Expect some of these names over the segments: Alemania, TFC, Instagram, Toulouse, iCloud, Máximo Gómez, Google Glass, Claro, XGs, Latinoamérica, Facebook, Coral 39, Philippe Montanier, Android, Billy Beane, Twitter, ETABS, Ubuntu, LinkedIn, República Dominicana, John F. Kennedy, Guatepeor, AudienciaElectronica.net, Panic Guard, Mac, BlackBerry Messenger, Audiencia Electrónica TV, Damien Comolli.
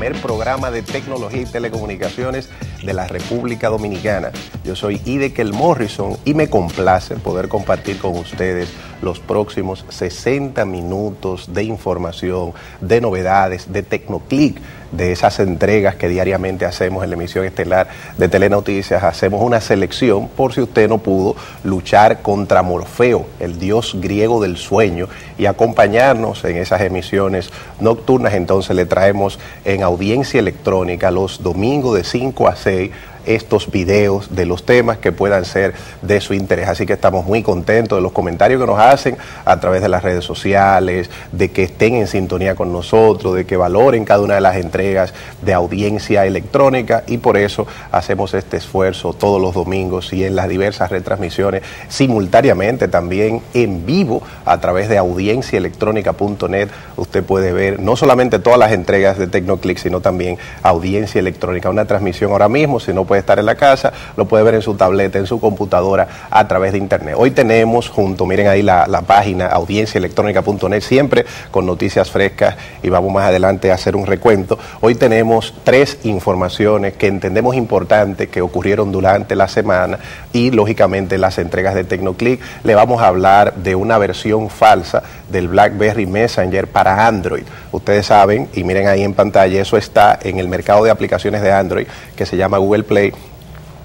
primer programa de tecnología y telecomunicaciones de la República Dominicana. Yo soy Hiddekel Morrison y me complace poder compartir con ustedes los próximos 60 minutos de información, de novedades, de Tecnoclic, de esas entregas que diariamente hacemos en la emisión estelar de Telenoticias. Hacemos una selección por si usted no pudo luchar contra Morfeo, el dios griego del sueño, y acompañarnos en esas emisiones nocturnas. Entonces le traemos en Audiencia Electrónica los domingos de 5 a 6 estos videos de los temas que puedan ser de su interés. Así que estamos muy contentos de los comentarios que nos hacen a través de las redes sociales, de que estén en sintonía con nosotros, de que valoren cada una de las entregas de Audiencia Electrónica, y por eso hacemos este esfuerzo todos los domingos y en las diversas retransmisiones simultáneamente también en vivo a través de AudienciaElectronica.net. Usted puede ver no solamente todas las entregas de Tecnoclic, sino también Audiencia Electrónica, una transmisión ahora mismo. Si no puede estar en la casa, lo puede ver en su tableta, en su computadora, a través de internet. Hoy tenemos junto, miren ahí la página audienciaelectronica.net, siempre con noticias frescas, y vamos más adelante a hacer un recuento. Hoy tenemos 3 informaciones que entendemos importantes que ocurrieron durante la semana y lógicamente las entregas de Tecnoclic. Le vamos a hablar de una versión falsa del BlackBerry Messenger para Android. Ustedes saben, y miren ahí en pantalla, eso está en el mercado de aplicaciones de Android que se llama Google Play.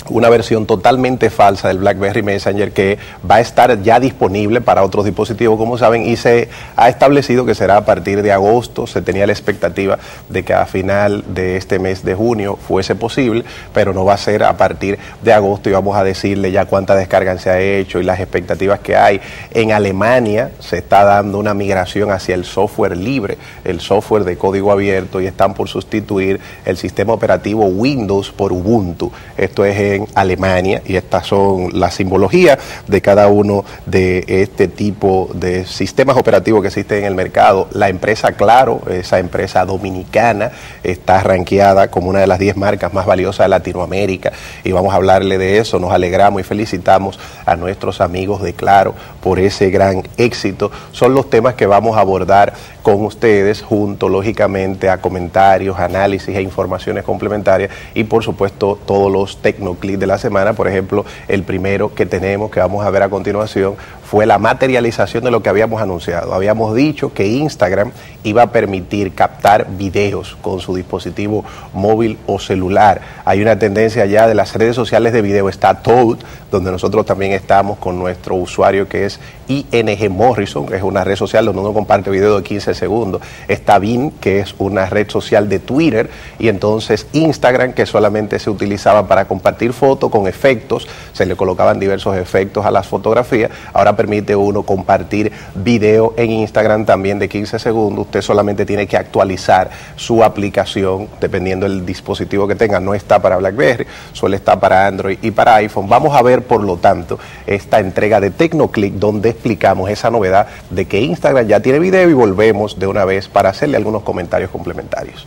Una versión totalmente falsa del BlackBerry Messenger que va a estar ya disponible para otros dispositivos, como saben, y se ha establecido que será a partir de agosto. Se tenía la expectativa de que a final de este mes de junio fuese posible, pero no va a ser a partir de agosto, y vamos a decirle ya cuántas descargas se ha hecho y las expectativas que hay. En Alemania se está dando una migración hacia el software libre, el software de código abierto, y están por sustituir el sistema operativo Windows por Ubuntu. Esto es en Alemania, y estas son las simbologías de cada uno de este tipo de sistemas operativos que existen en el mercado. La empresa Claro, esa empresa dominicana, está rankeada como una de las 10 marcas más valiosas de Latinoamérica, y vamos a hablarle de eso. Nos alegramos y felicitamos a nuestros amigos de Claro por ese gran éxito. Son los temas que vamos a abordar con ustedes, junto lógicamente a comentarios, análisis e informaciones complementarias, y por supuesto todos los Tecnoclic de la semana. Por ejemplo, el primero que tenemos, que vamos a ver a continuación, fue la materialización de lo que habíamos anunciado. Habíamos dicho que Instagram iba a permitir captar videos con su dispositivo móvil o celular. Hay una tendencia ya de las redes sociales de video. Está Toad, donde nosotros también estamos con nuestro usuario, que es IngMorrison, que es una red social donde uno comparte videos de 15 segundos. Está Vine, que es una red social de Twitter, y entonces Instagram, que solamente se utilizaba para compartir fotos con efectos, se le colocaban diversos efectos a las fotografías. Ahora permite uno compartir video en Instagram también de 15 segundos. Usted solamente tiene que actualizar su aplicación dependiendo del dispositivo que tenga. No está para BlackBerry, suele estar para Android y para iPhone. Vamos a ver, por lo tanto, esta entrega de Tecnoclic, donde explicamos esa novedad de que Instagram ya tiene video, y volvemos de una vez para hacerle algunos comentarios complementarios.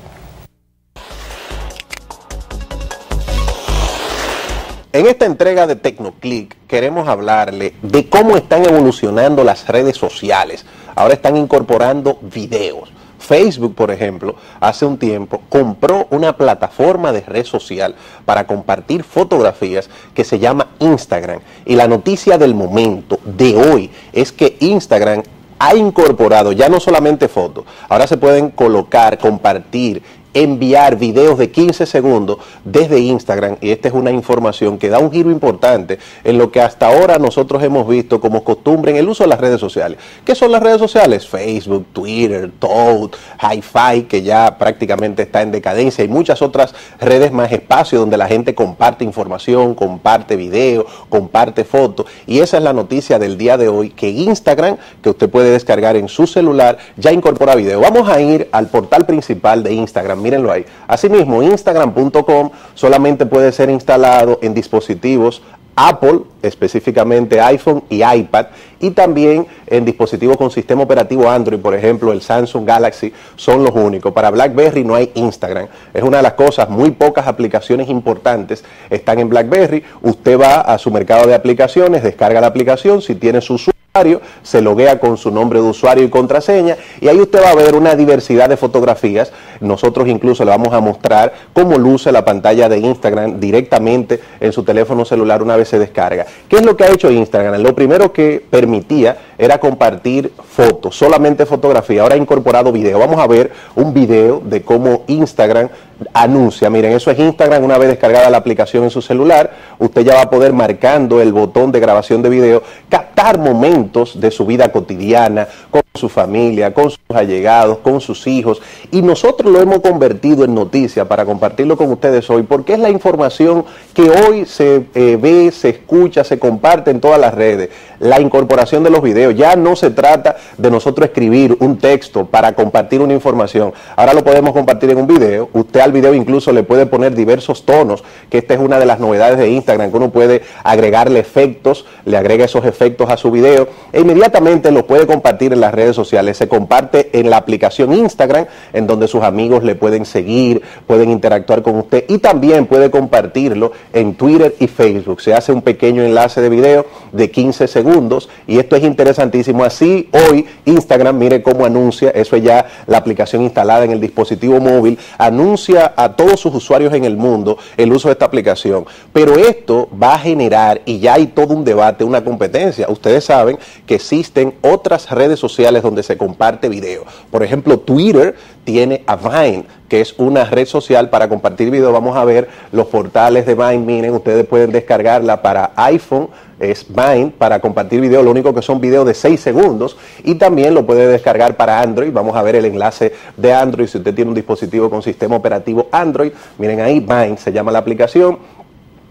En esta entrega de Tecnoclic queremos hablarle de cómo están evolucionando las redes sociales. Ahora están incorporando videos. Facebook, por ejemplo, hace un tiempo compró una plataforma de red social para compartir fotografías que se llama Instagram. Y la noticia del momento, de hoy, es que Instagram ha incorporado ya no solamente fotos, ahora se pueden colocar, compartir, enviar videos de 15 segundos desde Instagram, y esta es una información que da un giro importante en lo que hasta ahora nosotros hemos visto como costumbre en el uso de las redes sociales. ¿Qué son las redes sociales? Facebook, Twitter, Toad, Hi-Fi, que ya prácticamente está en decadencia, y muchas otras redes más, espacio donde la gente comparte información, comparte video, comparte fotos, y esa es la noticia del día de hoy, que Instagram, que usted puede descargar en su celular, ya incorpora video. Vamos a ir al portal principal de Instagram. Mírenlo ahí. Asimismo, Instagram.com solamente puede ser instalado en dispositivos Apple, específicamente iPhone y iPad, y también en dispositivos con sistema operativo Android, por ejemplo, el Samsung Galaxy, son los únicos. Para BlackBerry no hay Instagram. Es una de las cosas, muy pocas aplicaciones importantes están en BlackBerry. Usted va a su mercado de aplicaciones, descarga la aplicación, si tiene su se loguea con su nombre de usuario y contraseña, y ahí usted va a ver una diversidad de fotografías Nosotros incluso le vamos a mostrar cómo luce la pantalla de Instagram directamente en su teléfono celular una vez se descarga. ¿Qué es lo que ha hecho Instagram? Lo primero que permitía era compartir fotos, solamente fotografía. Ahora ha incorporado video. Vamos a ver un video de cómo Instagram anuncia. Miren, eso es Instagram. Una vez descargada la aplicación en su celular, usted ya va a poder, marcando el botón de grabación de video, captar momentos de su vida cotidiana, con su familia, con sus allegados, con sus hijos. Y nosotros lo hemos convertido en noticia para compartirlo con ustedes hoy, porque es la información que hoy se ve, se escucha, se comparte en todas las redes. La incorporación de los videos, ya no se trata de nosotros escribir un texto para compartir una información, ahora lo podemos compartir en un video. Usted al video incluso le puede poner diversos tonos, que esta es una de las novedades de Instagram, que uno puede agregarle efectos, le agrega esos efectos a su video e inmediatamente lo puede compartir en las redes sociales. Se comparte en la aplicación Instagram, en donde sus amigos le pueden seguir, pueden interactuar con usted, y también puede compartirlo en Twitter y Facebook. Se hace un pequeño enlace de video de 15 segundos y esto es interesantísimo. Así hoy Instagram, mire cómo anuncia, eso es ya la aplicación instalada en el dispositivo móvil, anuncia a todos sus usuarios en el mundo el uso de esta aplicación. Pero esto va a generar, y ya hay todo un debate, una competencia. Ustedes saben que existen otras redes sociales donde se comparte video. Por ejemplo, Twitter tiene a Vine, que es una red social para compartir video. Vamos a ver los portales de Vine. Miren, ustedes pueden descargarla para iPhone, es Vine, para compartir video. Lo único que son videos de 6 segundos y también lo puede descargar para Android. Vamos a ver el enlace de Android. Si usted tiene un dispositivo con sistema operativo Android, miren ahí, Vine se llama la aplicación.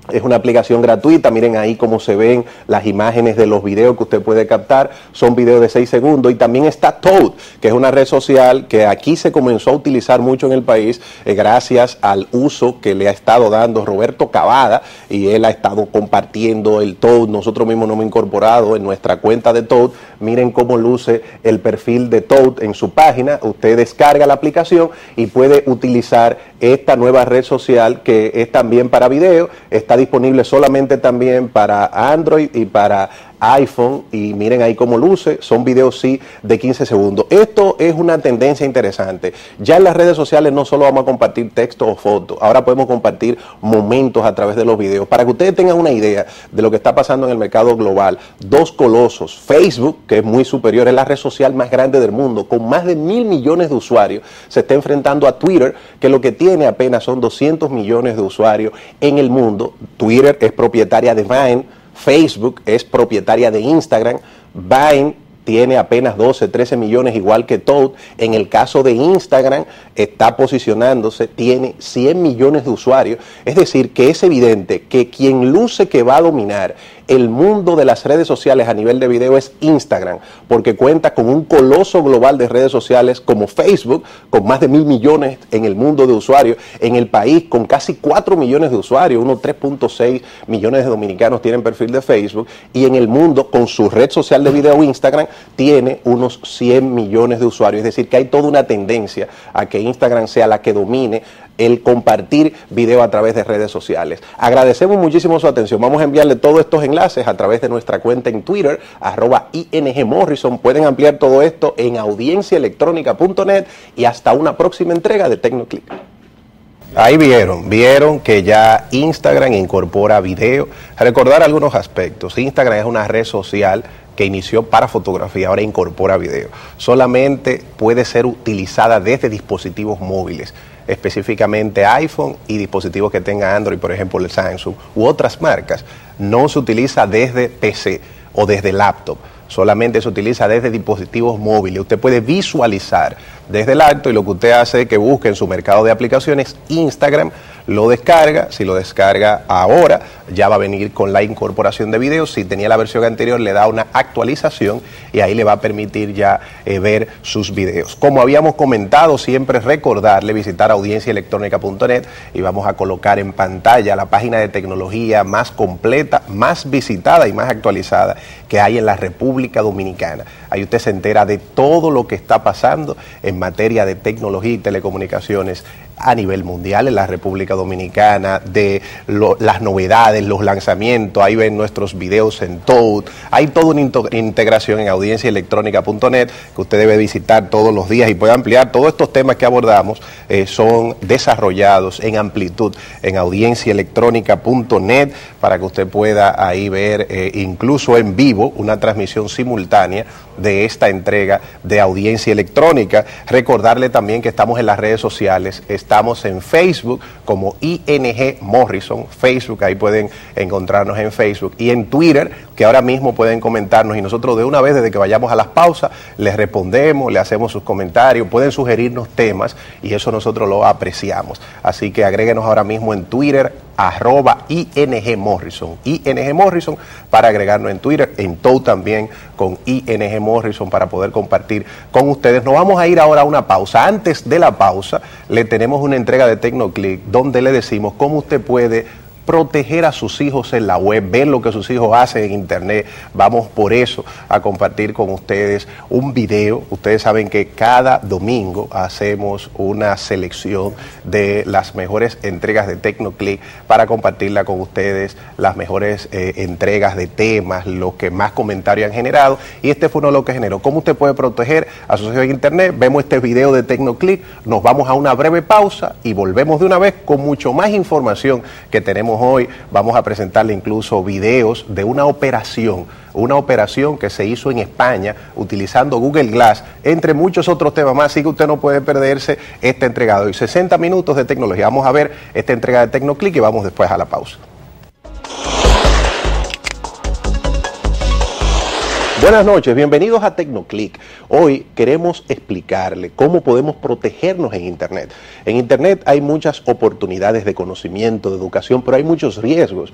Es una aplicación gratuita. Miren ahí cómo se ven las imágenes de los videos que usted puede captar. Son videos de 6 segundos. Y también está Toad, que es una red social que aquí se comenzó a utilizar mucho en el país, gracias al uso que le ha estado dando Roberto Cavada, y él ha estado compartiendo el Toad. Nosotros mismos nos hemos incorporado en nuestra cuenta de Toad. Miren cómo luce el perfil de Toad en su página. Usted descarga la aplicación y puede utilizar esta nueva red social, que es también para video. Está disponible solamente también para Android y para iPhone, y miren ahí cómo luce. Son videos, sí, de 15 segundos. Esto es una tendencia interesante. Ya en las redes sociales no solo vamos a compartir textos o fotos, ahora podemos compartir momentos a través de los videos. Para que ustedes tengan una idea de lo que está pasando en el mercado global, dos colosos, Facebook, que es muy superior, es la red social más grande del mundo, con más de 1.000 millones de usuarios, se está enfrentando a Twitter, que lo que tiene apenas son 200 millones de usuarios en el mundo. Twitter es propietaria de Vine, Facebook es propietaria de Instagram. Vine tiene apenas 12, 13 millones, igual que Toad. En el caso de Instagram, está posicionándose, tiene 100 millones de usuarios. Es decir, que es evidente que quien luce que va a dominar el mundo de las redes sociales a nivel de video es Instagram, porque cuenta con un coloso global de redes sociales como Facebook, con más de 1.000 millones en el mundo de usuarios, en el país con casi 4 millones de usuarios, unos 3.6 millones de dominicanos tienen perfil de Facebook, y en el mundo, con su red social de video Instagram, tiene unos 100 millones de usuarios. Es decir, que hay toda una tendencia a que Instagram sea la que domine el compartir video a través de redes sociales. Agradecemos muchísimo su atención. Vamos a enviarle todos estos enlaces a través de nuestra cuenta en Twitter, @IngMorrison. Pueden ampliar todo esto en AudienciaElectronica.net y hasta una próxima entrega de Tecnoclic. Ahí vieron que ya Instagram incorpora video. Recordar algunos aspectos. Instagram es una red social que inició para fotografía, ahora incorpora video. Solamente puede ser utilizada desde dispositivos móviles, específicamente iPhone y dispositivos que tenga Android, por ejemplo el Samsung u otras marcas. No se utiliza desde PC o desde laptop, solamente se utiliza desde dispositivos móviles. Usted puede visualizar desde el acto, y lo que usted hace es que busque en su mercado de aplicaciones Instagram, lo descarga. Si lo descarga ahora, ya va a venir con la incorporación de videos. Si tenía la versión anterior, le da una actualización y ahí le va a permitir ya ver sus videos. Como habíamos comentado, siempre recordarle visitar audienciaelectronica.net y vamos a colocar en pantalla la página de tecnología más completa, más visitada y más actualizada que hay en la República Dominicana. Ahí usted se entera de todo lo que está pasando en materia de tecnología y telecomunicaciones a nivel mundial en la República Dominicana, de las novedades, los lanzamientos. Ahí ven nuestros videos en Toad. Hay toda una integración en AudienciaElectrónica.net que usted debe visitar todos los días y puede ampliar todos estos temas que abordamos. Son desarrollados en amplitud en AudienciaElectronica.net para que usted pueda ahí ver incluso en vivo una transmisión simultánea de esta entrega de Audiencia Electrónica. Recordarle también que estamos en las redes sociales. Estamos en Facebook como IngMorrison, Facebook, ahí pueden encontrarnos en Facebook, y en Twitter, que ahora mismo pueden comentarnos y nosotros de una vez, desde que vayamos a las pausas, les respondemos, le hacemos sus comentarios, pueden sugerirnos temas y eso nosotros lo apreciamos. Así que agréguenos ahora mismo en Twitter, @IngMorrison, IngMorrison, para agregarnos en Twitter, en Toad también con IngMorrison para poder compartir con ustedes. Nos vamos a ir ahora a una pausa. Antes de la pausa, le tenemos una entrega de Tecnoclic donde le decimos cómo usted puede proteger a sus hijos en la web, ver lo que sus hijos hacen en internet. Vamos por eso a compartir con ustedes un video. Ustedes saben que cada domingo hacemos una selección de las mejores entregas de Tecnoclic para compartirla con ustedes, las mejores entregas de temas, los que más comentarios han generado, y este fue uno de los que generó. ¿Cómo usted puede proteger a sus hijos en internet? Vemos este video de Tecnoclic, nos vamos a una breve pausa y volvemos de una vez con mucho más información que tenemos hoy. Vamos a presentarle incluso videos de una operación que se hizo en España utilizando Google Glass, entre muchos otros temas más. Así que usted no puede perderse esta entrega de hoy. 60 minutos de tecnología. Vamos a ver esta entrega de Tecnoclic y vamos después a la pausa. Buenas noches, bienvenidos a Tecnoclic. Hoy queremos explicarle cómo podemos protegernos en internet. En internet hay muchas oportunidades de conocimiento, de educación, pero hay muchos riesgos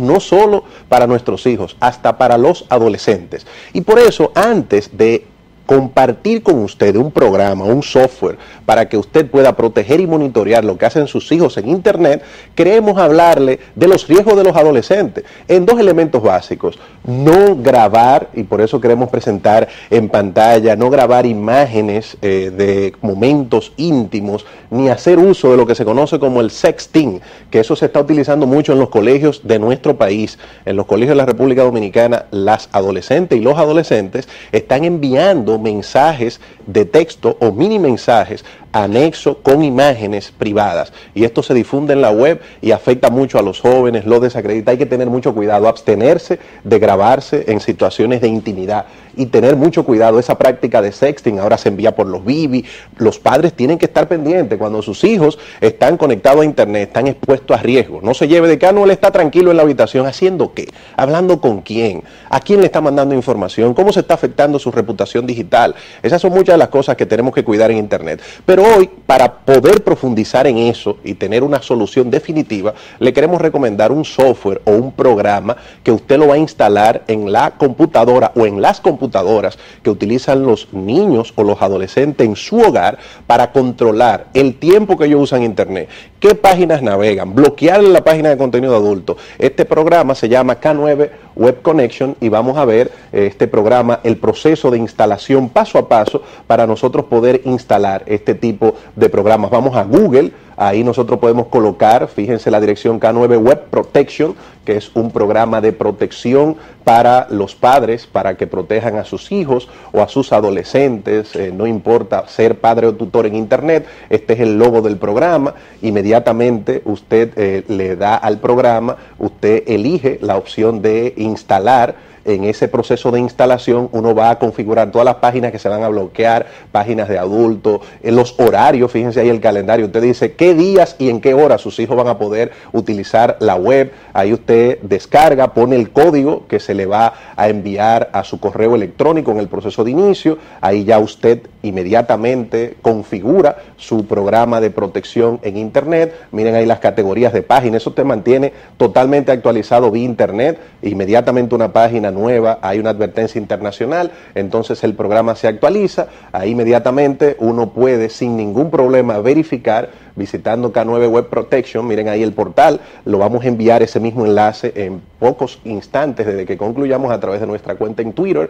no solo para nuestros hijos, hasta para los adolescentes. Y por eso, antes de compartir con usted un programa, un software, para que usted pueda proteger y monitorear lo que hacen sus hijos en internet, queremos hablarle de los riesgos de los adolescentes en dos elementos básicos. No grabar, y por eso queremos presentar en pantalla, no grabar imágenes de momentos íntimos, ni hacer uso de lo que se conoce como el sexting, que eso se está utilizando mucho en los colegios de nuestro país. En los colegios de la República Dominicana, las adolescentes y los adolescentes están enviando mensajes de texto o mini mensajes anexo con imágenes privadas, y esto se difunde en la web y afecta mucho a los jóvenes, los desacredita. Hay que tener mucho cuidado, abstenerse de grabarse en situaciones de intimidad y tener mucho cuidado. Esa práctica de sexting ahora se envía por los bibi. Los padres tienen que estar pendientes cuando sus hijos están conectados a internet, están expuestos a riesgos. No se lleve de que no, él está tranquilo en la habitación, ¿haciendo qué? ¿Hablando con quién? ¿A quién le está mandando información? ¿Cómo se está afectando su reputación digital? Esas son muchas de las cosas que tenemos que cuidar en internet. Pero hoy, para poder profundizar en eso y tener una solución definitiva, le queremos recomendar un software o un programa que usted lo va a instalar en la computadora o en las computadoras que utilizan los niños o los adolescentes en su hogar para controlar el tiempo que ellos usan internet, qué páginas navegan, bloquear la página de contenido de adultos. Este programa se llama K9 Web Protection y vamos a ver este programa, el proceso de instalación paso a paso para nosotros poder instalar este tipo de programas. Vamos a Google. Ahí nosotros podemos colocar, fíjense, la dirección K9 Web Protection, que es un programa de protección para los padres, para que protejan a sus hijos o a sus adolescentes. No importa ser padre o tutor en internet, este es el logo del programa. Inmediatamente usted le da al programa, usted elige la opción de instalar. En ese proceso de instalación uno va a configurar todas las páginas que se van a bloquear, páginas de adultos, los horarios, fíjense ahí el calendario. Usted dice qué días y en qué horas sus hijos van a poder utilizar la web. Ahí usted descarga, pone el código que se le va a enviar a su correo electrónico en el proceso de inicio. Ahí ya usted inmediatamente configura su programa de protección en internet. Miren ahí las categorías de páginas, eso te mantiene totalmente actualizado vía internet. Inmediatamente una página nueva, hay una advertencia internacional, entonces el programa se actualiza, ahí inmediatamente uno puede sin ningún problema verificar visitando K9 Web Protection, miren ahí el portal, lo vamos a enviar ese mismo enlace en pocos instantes desde que concluyamos a través de nuestra cuenta en Twitter,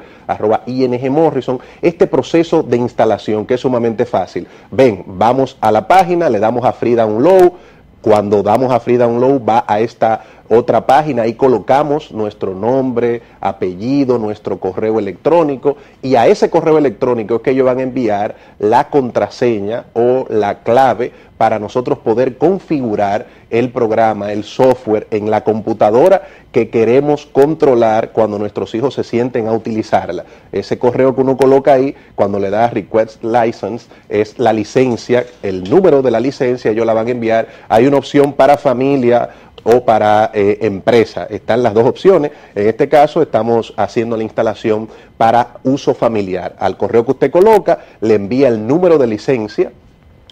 @IngMorrison, este proceso de instalación que es sumamente fácil. Ven, vamos a la página, le damos a Free Download, cuando damos a Free Download va a esta otra página, y colocamos nuestro nombre, apellido, nuestro correo electrónico, y a ese correo electrónico es que ellos van a enviar la contraseña o la clave para nosotros poder configurar el programa, el software en la computadora que queremos controlar cuando nuestros hijos se sienten a utilizarla. Ese correo que uno coloca ahí, cuando le da Request License, es la licencia, el número de la licencia, ellos la van a enviar. Hay una opción para familia o para empresa, están las dos opciones. En este caso estamos haciendo la instalación para uso familiar. Al correo que usted coloca, le envía el número de licencia,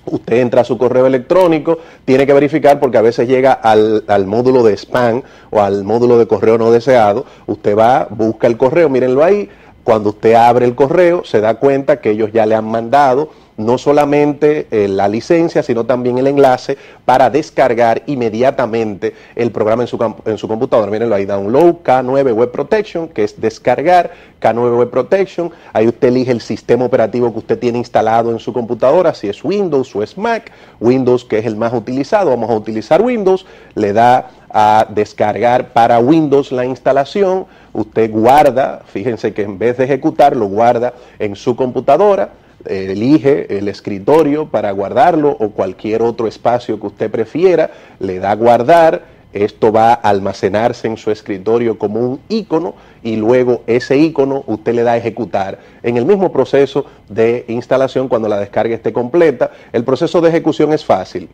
usted entra a su correo electrónico, tiene que verificar porque a veces llega al módulo de spam o al módulo de correo no deseado, usted va, busca el correo, mírenlo ahí, cuando usted abre el correo se da cuenta que ellos ya le han mandado no solamente la licencia, sino también el enlace para descargar inmediatamente el programa en su computadora. Mírenlo ahí, Download K9 Web Protection, que es descargar K9 Web Protection. Ahí usted elige el sistema operativo que usted tiene instalado en su computadora, si es Windows o es Mac. Windows, que es el más utilizado, vamos a utilizar Windows, le da a descargar para Windows la instalación, usted guarda, fíjense que en vez de ejecutar, lo guarda en su computadora, elige el escritorio para guardarlo o cualquier otro espacio que usted prefiera, le da a guardar, esto va a almacenarse en su escritorio como un icono y luego ese icono usted le da a ejecutar en el mismo proceso de instalación cuando la descarga esté completa. El proceso de ejecución es fácil,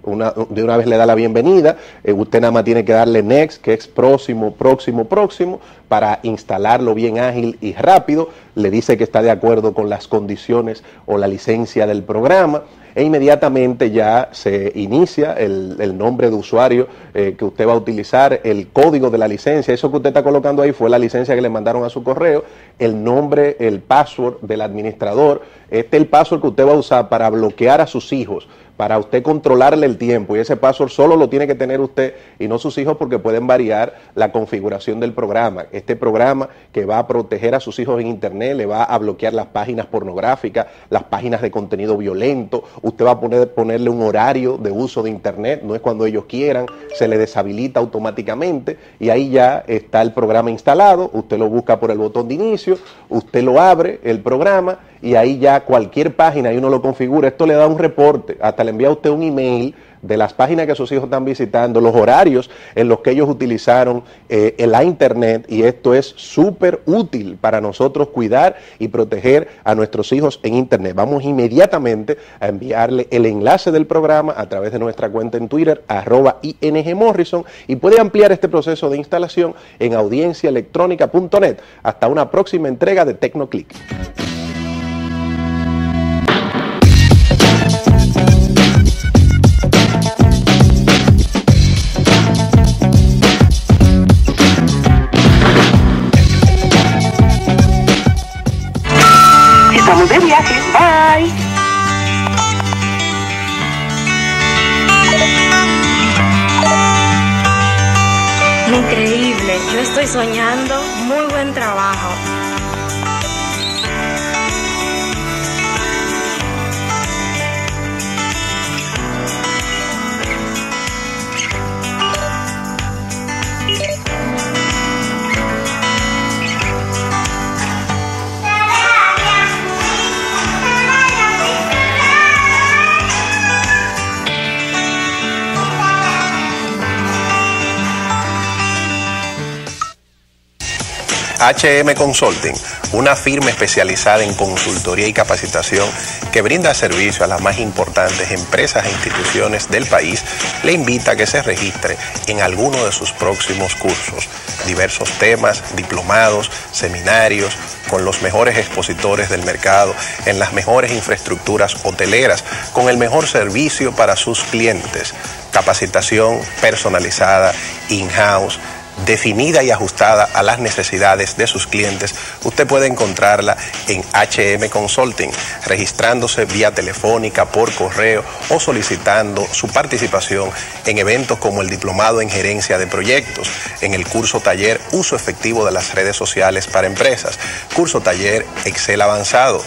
de una vez le da la bienvenida, usted nada más tiene que darle Next, que es próximo, próximo, próximo, para instalarlo bien ágil y rápido, le dice que está de acuerdo con las condiciones o la licencia del programa, e inmediatamente ya se inicia el nombre de usuario que usted va a utilizar, el código de la licencia, eso que usted está colocando ahí fue la licencia que le mandaron a su correo, el nombre, el password del administrador, este es el password que usted va a usar para bloquear a sus hijos, para usted controlarle el tiempo, y ese password solo lo tiene que tener usted y no sus hijos porque pueden variar la configuración del programa. Este programa que va a proteger a sus hijos en internet, le va a bloquear las páginas pornográficas, las páginas de contenido violento, usted va a ponerle un horario de uso de internet, no es cuando ellos quieran, se le deshabilita automáticamente y ahí ya está el programa instalado, usted lo busca por el botón de inicio, usted lo abre el programa y ahí ya cualquier página, y uno lo configura, esto le da un reporte, hasta le envía a usted un email de las páginas que sus hijos están visitando, los horarios en los que ellos utilizaron en la internet, y esto es súper útil para nosotros cuidar y proteger a nuestros hijos en internet. Vamos inmediatamente a enviarle el enlace del programa a través de nuestra cuenta en Twitter, @IngMorrison, y puede ampliar este proceso de instalación en AudienciaElectronica.net. Hasta una próxima entrega de Tecnoclic. Increíble, yo estoy soñando, muy buen trabajo. HM Consulting, una firma especializada en consultoría y capacitación que brinda servicio a las más importantes empresas e instituciones del país, le invita a que se registre en alguno de sus próximos cursos, diversos temas, diplomados, seminarios, con los mejores expositores del mercado, en las mejores infraestructuras hoteleras, con el mejor servicio para sus clientes, capacitación personalizada, in-house, definida y ajustada a las necesidades de sus clientes, usted puede encontrarla en HM Consulting, registrándose vía telefónica, por correo o solicitando su participación en eventos como el Diplomado en Gerencia de Proyectos, en el curso taller Uso Efectivo de las Redes Sociales para Empresas, curso taller Excel Avanzado,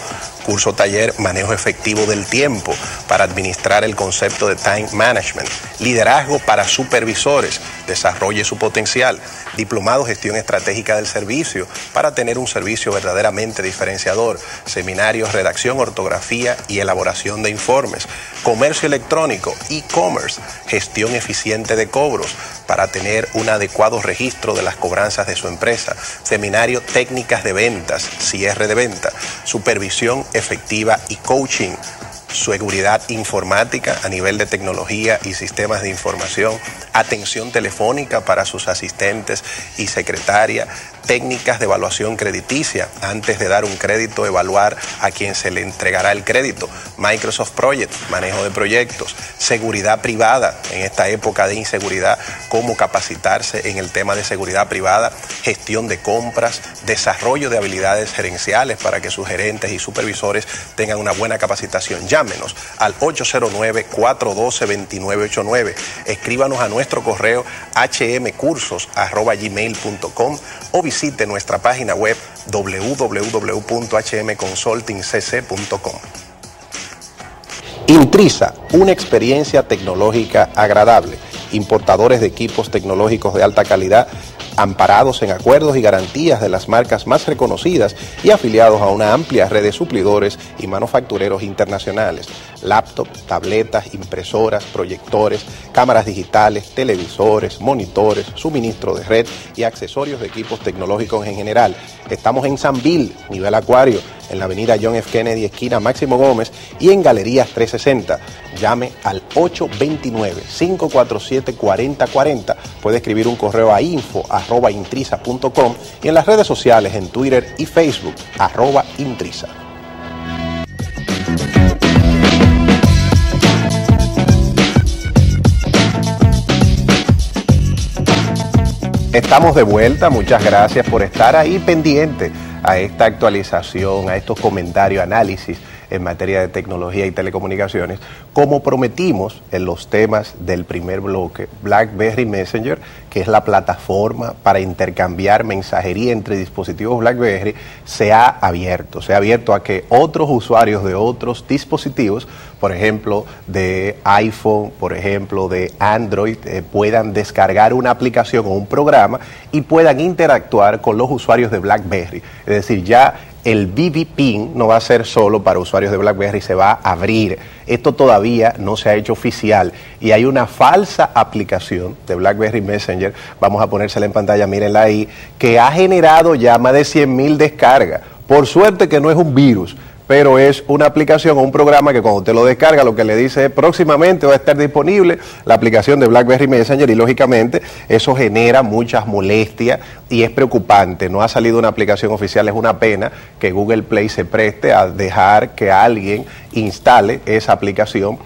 curso taller Manejo Efectivo del Tiempo para administrar el concepto de Time Management, Liderazgo para Supervisores, Desarrolle su Potencial, Diplomado Gestión Estratégica del Servicio para tener un servicio verdaderamente diferenciador, Seminarios Redacción, Ortografía y Elaboración de Informes, Comercio Electrónico, E-Commerce, Gestión Eficiente de Cobros para tener un adecuado registro de las cobranzas de su empresa, Seminario Técnicas de Ventas, Cierre de Venta, Supervisión Efectiva y Coaching, Seguridad Informática a nivel de tecnología y sistemas de información, atención telefónica para sus asistentes y secretaria, técnicas de evaluación crediticia, antes de dar un crédito, evaluar a quien se le entregará el crédito, Microsoft Project, manejo de proyectos, seguridad privada, en esta época de inseguridad, cómo capacitarse en el tema de seguridad privada, gestión de compras, desarrollo de habilidades gerenciales para que sus gerentes y supervisores tengan una buena capacitación. Llámenos al 809-412-2989, escríbanos a nuestro correo hmcursos@gmail.com o visite nuestra página web www.hmconsultingcc.com. Intrisa, una experiencia tecnológica agradable. Importadores de equipos tecnológicos de alta calidad, amparados en acuerdos y garantías de las marcas más reconocidas y afiliados a una amplia red de suplidores y manufactureros internacionales. Laptops, tabletas, impresoras, proyectores, cámaras digitales, televisores, monitores, suministro de red y accesorios de equipos tecnológicos en general. Estamos en Sambil, nivel Acuario, en la avenida John F. Kennedy, esquina Máximo Gómez y en Galerías 360. Llame al 829-547-4040. Puede escribir un correo a info@intrisa.com y en las redes sociales en Twitter y Facebook @Intrisa. Estamos de vuelta, muchas gracias por estar ahí pendiente a esta actualización, a estos comentarios, análisis en materia de tecnología y telecomunicaciones. Como prometimos en los temas del primer bloque, BlackBerry Messenger, que es la plataforma para intercambiar mensajería entre dispositivos BlackBerry, se ha abierto a que otros usuarios de otros dispositivos, por ejemplo de iPhone, por ejemplo de Android, puedan descargar una aplicación o un programa y puedan interactuar con los usuarios de BlackBerry. Es decir, ya el BBPing no va a ser solo para usuarios de BlackBerry, se va a abrir. Esto todavía no se ha hecho oficial y hay una falsa aplicación de BlackBerry Messenger, vamos a ponérsela en pantalla, mírenla ahí, que ha generado ya más de 100.000 descargas. Por suerte que no es un virus, pero es una aplicación o un programa que cuando usted lo descarga lo que le dice es próximamente va a estar disponible la aplicación de BlackBerry Messenger y lógicamente eso genera muchas molestias y es preocupante. No ha salido una aplicación oficial, es una pena que Google Play se preste a dejar que alguien instale esa aplicación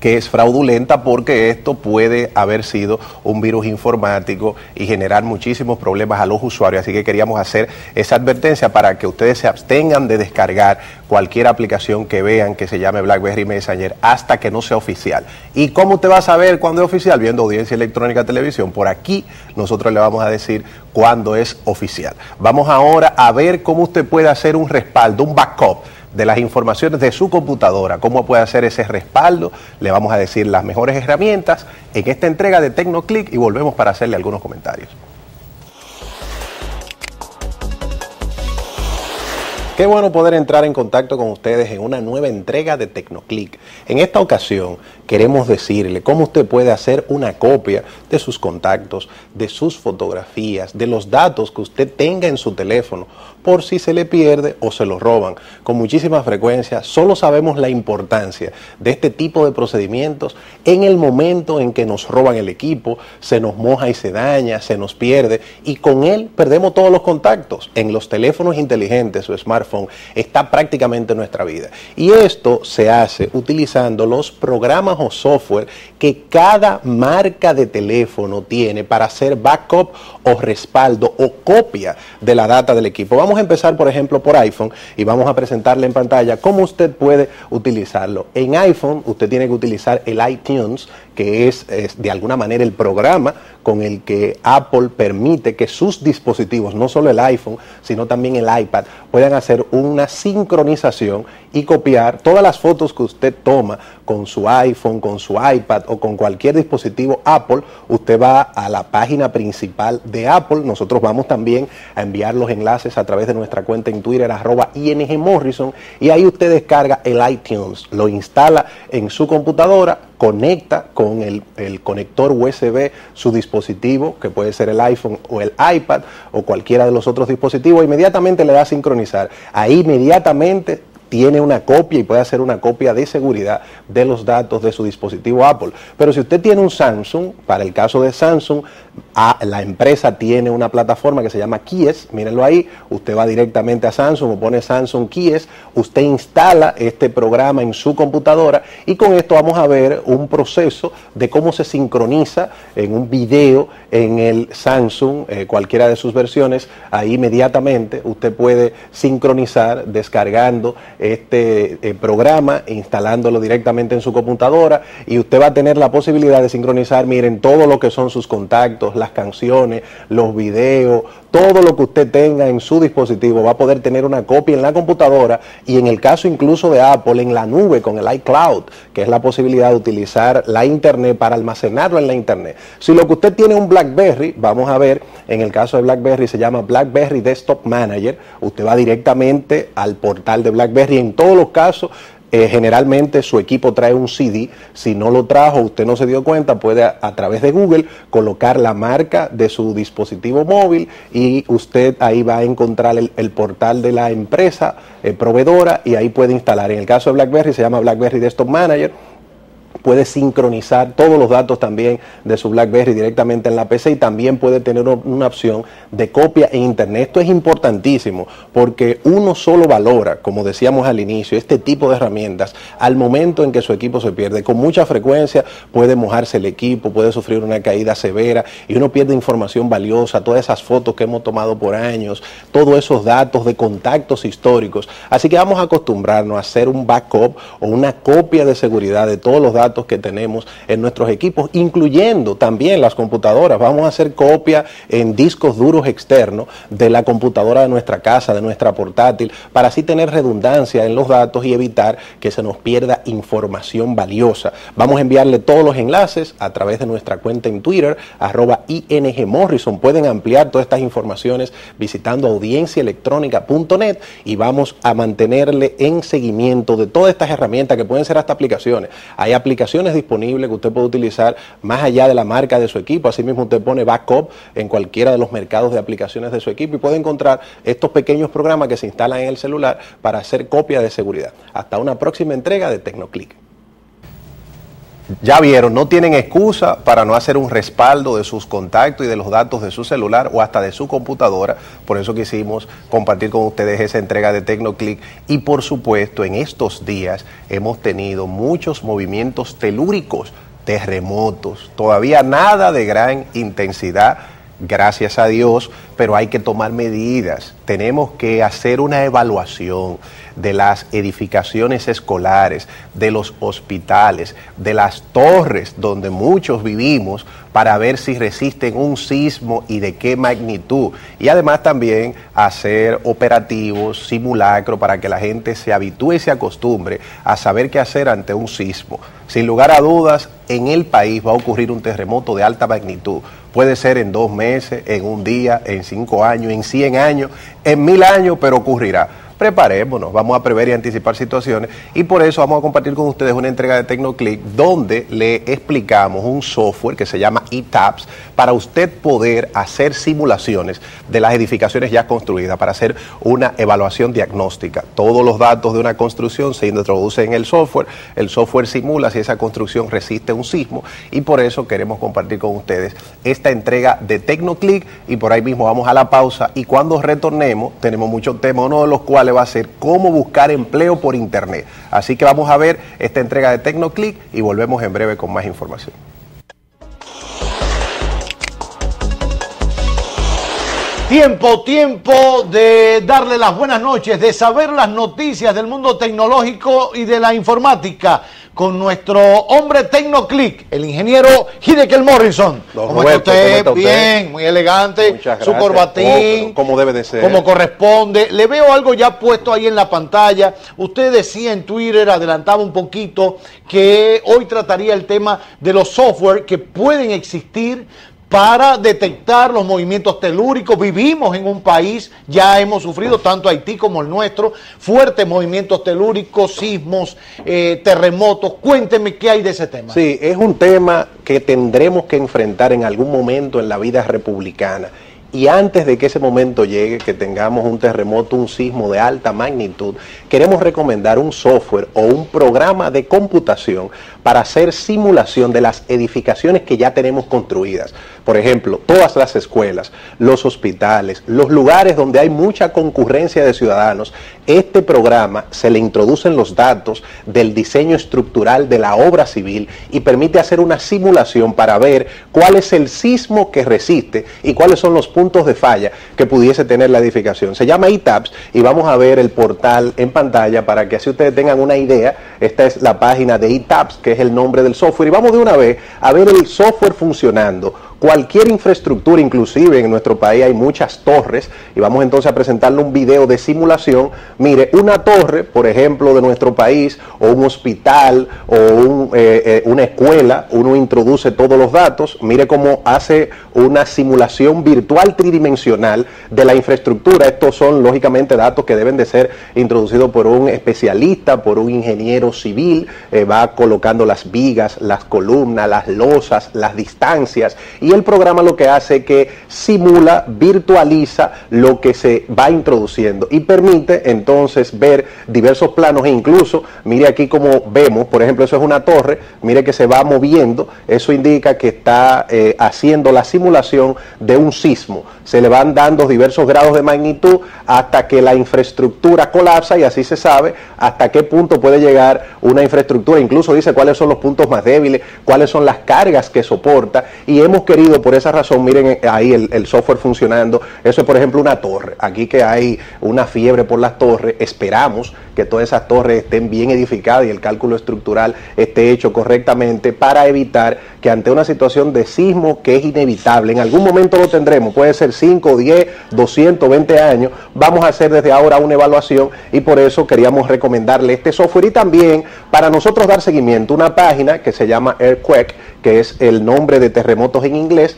que es fraudulenta, porque esto puede haber sido un virus informático y generar muchísimos problemas a los usuarios. Así que queríamos hacer esa advertencia para que ustedes se abstengan de descargar cualquier aplicación que vean que se llame BlackBerry Messenger hasta que no sea oficial. ¿Y cómo usted va a saber cuándo es oficial? Viendo Audiencia Electrónica Televisión. Por aquí nosotros le vamos a decir cuándo es oficial. Vamos ahora a ver cómo usted puede hacer un respaldo, un backup de las informaciones de su computadora, cómo puede hacer ese respaldo. Le vamos a decir las mejores herramientas en esta entrega de Tecnoclic y volvemos para hacerle algunos comentarios. Qué bueno poder entrar en contacto con ustedes en una nueva entrega de Tecnoclic. En esta ocasión queremos decirle cómo usted puede hacer una copia de sus contactos, de sus fotografías, de los datos que usted tenga en su teléfono, por si se le pierde o se lo roban. Con muchísima frecuencia solo sabemos la importancia de este tipo de procedimientos en el momento en que nos roban el equipo, se nos moja y se daña, se nos pierde y con él perdemos todos los contactos en los teléfonos inteligentes o smartphones. smartphone está prácticamente en nuestra vida. Y esto se hace utilizando los programas o software que cada marca de teléfono tiene para hacer backup o respaldo o copia de la data del equipo. Vamos a empezar, por ejemplo, por iPhone y vamos a presentarle en pantalla cómo usted puede utilizarlo. En iPhone usted tiene que utilizar el iTunes, que es de alguna manera el programa con el que Apple permite que sus dispositivos, no solo el iPhone, sino también el iPad, puedan hacer una sincronización y copiar todas las fotos que usted toma con su iPhone, con su iPad o con cualquier dispositivo Apple. Usted va a la página principal de Apple. Nosotros vamos también a enviar los enlaces a través de nuestra cuenta en Twitter, @IngMorrison, y ahí usted descarga el iTunes, lo instala en su computadora, conecta con el conector USB su dispositivo, que puede ser el iPhone o el iPad o cualquiera de los otros dispositivos, inmediatamente le da a sincronizar. Ahí inmediatamente tiene una copia y puede hacer una copia de seguridad de los datos de su dispositivo Apple. Pero si usted tiene un Samsung, para el caso de Samsung, la empresa tiene una plataforma que se llama Kies, mírenlo ahí, usted va directamente a Samsung o pone Samsung Kies, usted instala este programa en su computadora y con esto vamos a ver un proceso de cómo se sincroniza en un video en el Samsung, cualquiera de sus versiones. Ahí inmediatamente usted puede sincronizar descargando este programa, instalándolo directamente en su computadora, y usted va a tener la posibilidad de sincronizar, miren, todo lo que son sus contactos, las canciones, los videos, todo lo que usted tenga en su dispositivo va a poder tener una copia en la computadora, y en el caso incluso de Apple, en la nube con el iCloud, que es la posibilidad de utilizar la internet para almacenarlo en la internet. Si lo que usted tiene es un BlackBerry, vamos a ver, en el caso de BlackBerry se llama BlackBerry Desktop Manager, usted va directamente al portal de BlackBerry. Y en todos los casos, generalmente su equipo trae un CD. Si no lo trajo, usted no se dio cuenta, puede a través de Google colocar la marca de su dispositivo móvil y usted ahí va a encontrar el portal de la empresa proveedora y ahí puede instalar. En el caso de BlackBerry se llama BlackBerry Desktop Manager. Puede sincronizar todos los datos también de su BlackBerry directamente en la PC y también puede tener una opción de copia en internet. Esto es importantísimo porque uno solo valora, como decíamos al inicio, este tipo de herramientas al momento en que su equipo se pierde. Con mucha frecuencia puede mojarse el equipo, puede sufrir una caída severa y uno pierde información valiosa, todas esas fotos que hemos tomado por años, todos esos datos de contactos históricos. Así que vamos a acostumbrarnos a hacer un backup o una copia de seguridad de todos los datos que tenemos en nuestros equipos, incluyendo también las computadoras. Vamos a hacer copia en discos duros externos de la computadora de nuestra casa, de nuestra portátil, para así tener redundancia en los datos y evitar que se nos pierda información valiosa. Vamos a enviarle todos los enlaces a través de nuestra cuenta en Twitter, @IngMorrison. Pueden ampliar todas estas informaciones visitando AudienciaElectronica.net y vamos a mantenerle en seguimiento de todas estas herramientas que pueden ser hasta aplicaciones. Hay aplicaciones disponibles que usted puede utilizar más allá de la marca de su equipo. Asimismo, usted pone backup en cualquiera de los mercados de aplicaciones de su equipo y puede encontrar estos pequeños programas que se instalan en el celular para hacer copia de seguridad. Hasta una próxima entrega de Tecnoclic. Ya vieron, no tienen excusa para no hacer un respaldo de sus contactos y de los datos de su celular o hasta de su computadora. Por eso quisimos compartir con ustedes esa entrega de Tecnoclic. Y por supuesto, en estos días hemos tenido muchos movimientos telúricos, terremotos, todavía nada de gran intensidad, gracias a Dios, pero hay que tomar medidas. Tenemos que hacer una evaluación de las edificaciones escolares, de los hospitales, de las torres donde muchos vivimos, para ver si resisten un sismo y de qué magnitud. Y además también hacer operativos, simulacro, para que la gente se habitúe y se acostumbre a saber qué hacer ante un sismo. Sin lugar a dudas, en el país va a ocurrir un terremoto de alta magnitud. Puede ser en 2 meses, en un día, en 5 años, en 100 años, en 1000 años, pero ocurrirá. Preparémonos, vamos a prever y anticipar situaciones y por eso vamos a compartir con ustedes una entrega de Tecnoclic donde le explicamos un software que se llama ETABS para usted poder hacer simulaciones de las edificaciones ya construidas, para hacer una evaluación diagnóstica. Todos los datos de una construcción se introducen en el software simula si esa construcción resiste un sismo y por eso queremos compartir con ustedes esta entrega de Tecnoclic y por ahí mismo vamos a la pausa y cuando retornemos tenemos muchos temas, uno de los cuales principales va a ser cómo buscar empleo por internet. Así que vamos a ver esta entrega de Tecnoclic y volvemos en breve con más información. Tiempo de darle las buenas noches, de saber las noticias del mundo tecnológico y de la informática con nuestro hombre Tecnoclic, el ingeniero Hiddekel Morrison. ¿Cómo está usted? Bien, muy elegante, su corbatín, como debe de ser, como corresponde. Le veo algo ya puesto ahí en la pantalla. Usted decía en Twitter, adelantaba un poquito, que hoy trataría el tema de los software que pueden existir para detectar los movimientos telúricos. Vivimos en un país, ya hemos sufrido, tanto Haití como el nuestro, fuertes movimientos telúricos, sismos, terremotos. Cuénteme qué hay de ese tema. Sí, es un tema que tendremos que enfrentar en algún momento en la vida republicana. Y antes de que ese momento llegue, que tengamos un terremoto, un sismo de alta magnitud, queremos recomendar un software o un programa de computación para hacer simulación de las edificaciones que ya tenemos construidas. Por ejemplo, todas las escuelas, los hospitales, los lugares donde hay mucha concurrencia de ciudadanos. Este programa se le introducen los datos del diseño estructural de la obra civil y permite hacer una simulación para ver cuál es el sismo que resiste y cuáles son los puntos de falla que pudiese tener la edificación. Se llama ETABS y vamos a ver el portal en pantalla para que así ustedes tengan una idea. Esta es la página de ETABS, que es el nombre del software, y vamos de una vez a ver el software funcionando. Cualquier infraestructura, inclusive en nuestro país hay muchas torres, y vamos entonces a presentarle un video de simulación. Mire, una torre, por ejemplo, de nuestro país, o un hospital, o una escuela. Uno introduce todos los datos, mire cómo hace una simulación virtual tridimensional de la infraestructura. Estos son, lógicamente, datos que deben de ser introducidos por un especialista, por un ingeniero civil. Va colocando las vigas, las columnas, las losas, las distancias. Y el programa lo que hace es que simula, virtualiza lo que se va introduciendo y permite entonces ver diversos planos. E incluso, mire aquí como vemos, por ejemplo, eso es una torre, mire que se va moviendo. Eso indica que está haciendo la simulación de un sismo. Se le van dando diversos grados de magnitud hasta que la infraestructura colapsa, y así se sabe hasta qué punto puede llegar una infraestructura. Incluso dice cuáles son los puntos más débiles, cuáles son las cargas que soporta, y hemos querido, por esa razón, miren ahí el software funcionando. Eso es, por ejemplo, una torre. Aquí que hay una fiebre por las torres, esperamos que todas esas torres estén bien edificadas y el cálculo estructural esté hecho correctamente para evitar que ante una situación de sismo, que es inevitable, en algún momento lo tendremos, puede ser 5, 10, 220 años, vamos a hacer desde ahora una evaluación, y por eso queríamos recomendarle este software. Y también, para nosotros dar seguimiento, una página que se llama Earthquake, que es el nombre de terremotos en inglés,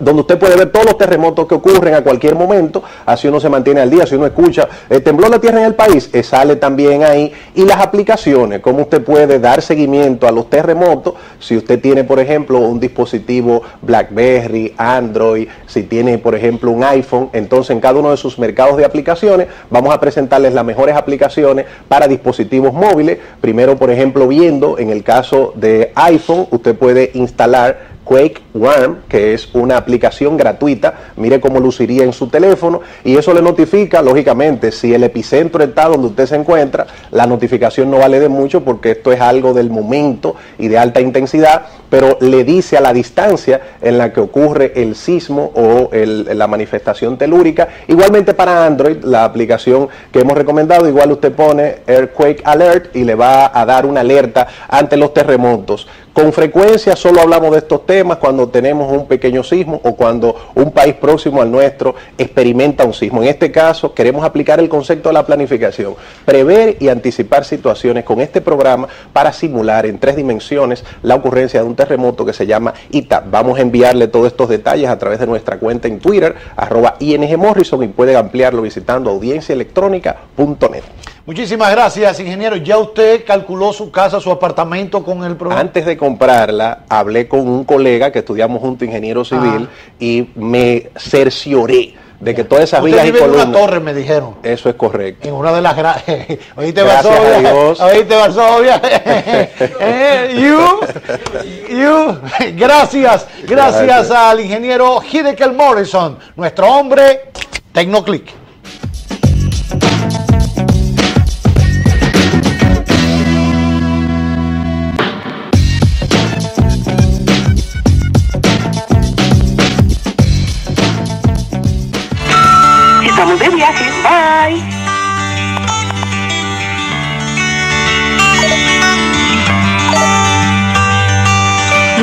donde usted puede ver todos los terremotos que ocurren a cualquier momento. Así uno se mantiene al día. Si uno escucha, tembló la tierra en el país, sale también ahí. Y las aplicaciones, cómo usted puede dar seguimiento a los terremotos. Si usted tiene, por ejemplo, un dispositivo BlackBerry, Android, si tiene, por ejemplo, un iPhone, entonces en cada uno de sus mercados de aplicaciones vamos a presentarles las mejores aplicaciones para dispositivos móviles. Primero, por ejemplo, viendo en el caso de iPhone, usted puede instalar Quake One, que es una aplicación gratuita. Mire cómo luciría en su teléfono, y eso le notifica, lógicamente, si el epicentro está donde usted se encuentra. La notificación no vale de mucho porque esto es algo del momento y de alta intensidad, pero le dice a la distancia en la que ocurre el sismo o la manifestación telúrica. Igualmente para Android, la aplicación que hemos recomendado, igual usted pone Earthquake Alert y le va a dar una alerta ante los terremotos. Con frecuencia solo hablamos de estos temas cuando tenemos un pequeño sismo o cuando un país próximo al nuestro experimenta un sismo. En este caso queremos aplicar el concepto de la planificación, prever y anticipar situaciones con este programa para simular en 3 dimensiones la ocurrencia de un terremoto, que se llama ETABS. Vamos a enviarle todos estos detalles a través de nuestra cuenta en Twitter, @IngMorrison, y pueden ampliarlo visitando AudienciaElectrónica.net. Muchísimas gracias, ingeniero. ¿Ya usted calculó su casa, su apartamento con el programa? Antes de comprarla, hablé con un colega que estudiamos junto, ingeniero civil, y me cercioré de que todas esas vigas y columnas... Usted vive en una torre, me dijeron. Eso es correcto. En una de las grandes... Oíste, Varsovia. Oíste, Varsovia. Gracias al ingeniero Hiddekel Morrison, nuestro hombre Tecnoclic. Vamos de viaje. Bye.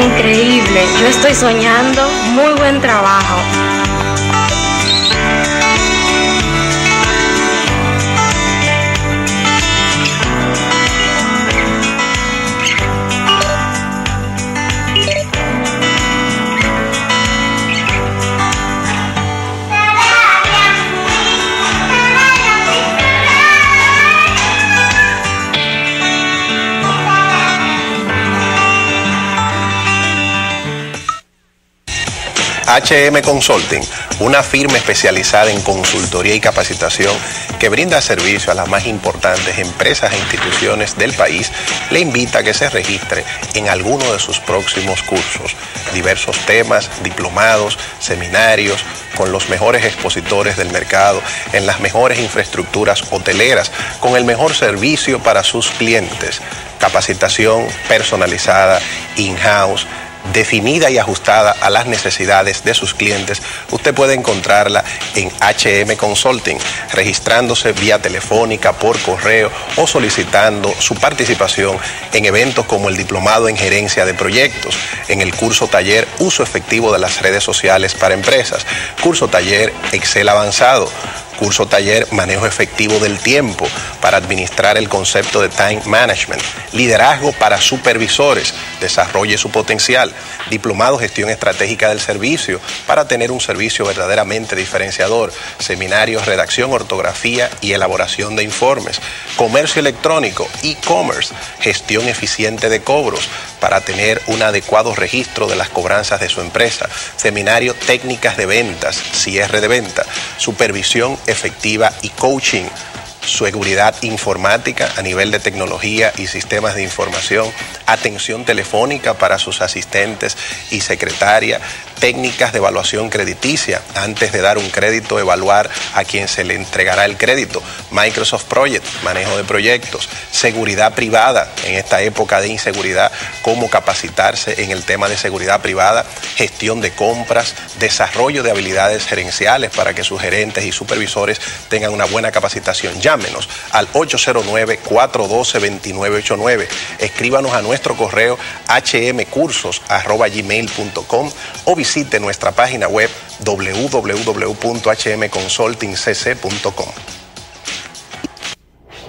Increíble, yo estoy soñando. Muy buen trabajo. HM Consulting, una firma especializada en consultoría y capacitación que brinda servicio a las más importantes empresas e instituciones del país, le invita a que se registre en alguno de sus próximos cursos, diversos temas, diplomados, seminarios, con los mejores expositores del mercado, en las mejores infraestructuras hoteleras, con el mejor servicio para sus clientes, capacitación personalizada, in-house, definida y ajustada a las necesidades de sus clientes. Usted puede encontrarla en HM Consulting, registrándose vía telefónica, por correo o solicitando su participación en eventos como el Diplomado en Gerencia de Proyectos, en el curso taller Uso Efectivo de las Redes Sociales para Empresas, curso taller Excel Avanzado, curso taller Manejo Efectivo del Tiempo para administrar el concepto de Time Management, Liderazgo para Supervisores, Desarrolle su Potencial, Diplomado Gestión Estratégica del Servicio para tener un servicio verdaderamente diferenciador, Seminarios Redacción, Ortografía y Elaboración de Informes, Comercio Electrónico, E-Commerce, Gestión Eficiente de Cobros para tener un adecuado registro de las cobranzas de su empresa, Seminario Técnicas de Ventas, Cierre de Venta, Supervisión Efectiva y Coaching, Seguridad Informática a nivel de tecnología y sistemas de información, atención telefónica para sus asistentes y secretaria, técnicas de evaluación crediticia, antes de dar un crédito, evaluar a quien se le entregará el crédito, Microsoft Project, manejo de proyectos, seguridad privada, en esta época de inseguridad, cómo capacitarse en el tema de seguridad privada, gestión de compras, desarrollo de habilidades gerenciales para que sus gerentes y supervisores tengan una buena capacitación. Llámenos al 809-412-2989, escríbanos a nuestro correo hmcursos@gmail.com o visite nuestra página web www.hmconsultingcc.com.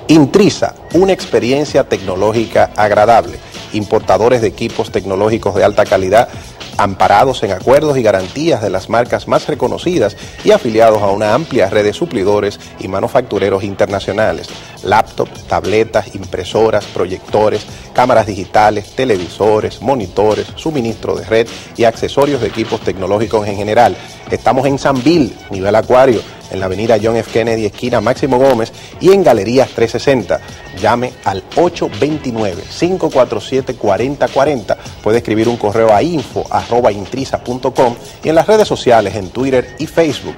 Intrisa, una experiencia tecnológica agradable. Importadores de equipos tecnológicos de alta calidad, amparados en acuerdos y garantías de las marcas más reconocidas y afiliados a una amplia red de suplidores y manufactureros internacionales. Laptops, tabletas, impresoras, proyectores, cámaras digitales, televisores, monitores, suministro de red y accesorios de equipos tecnológicos en general. Estamos en Sambil, nivel acuario, en la avenida John F. Kennedy, esquina Máximo Gómez y en Galerías 360. Llame al 829-547-4040. Puede escribir un correo a info@intrisa.com y en las redes sociales en Twitter y Facebook,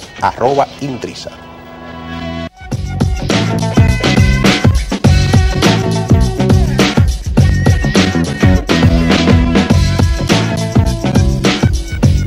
@Intrisa.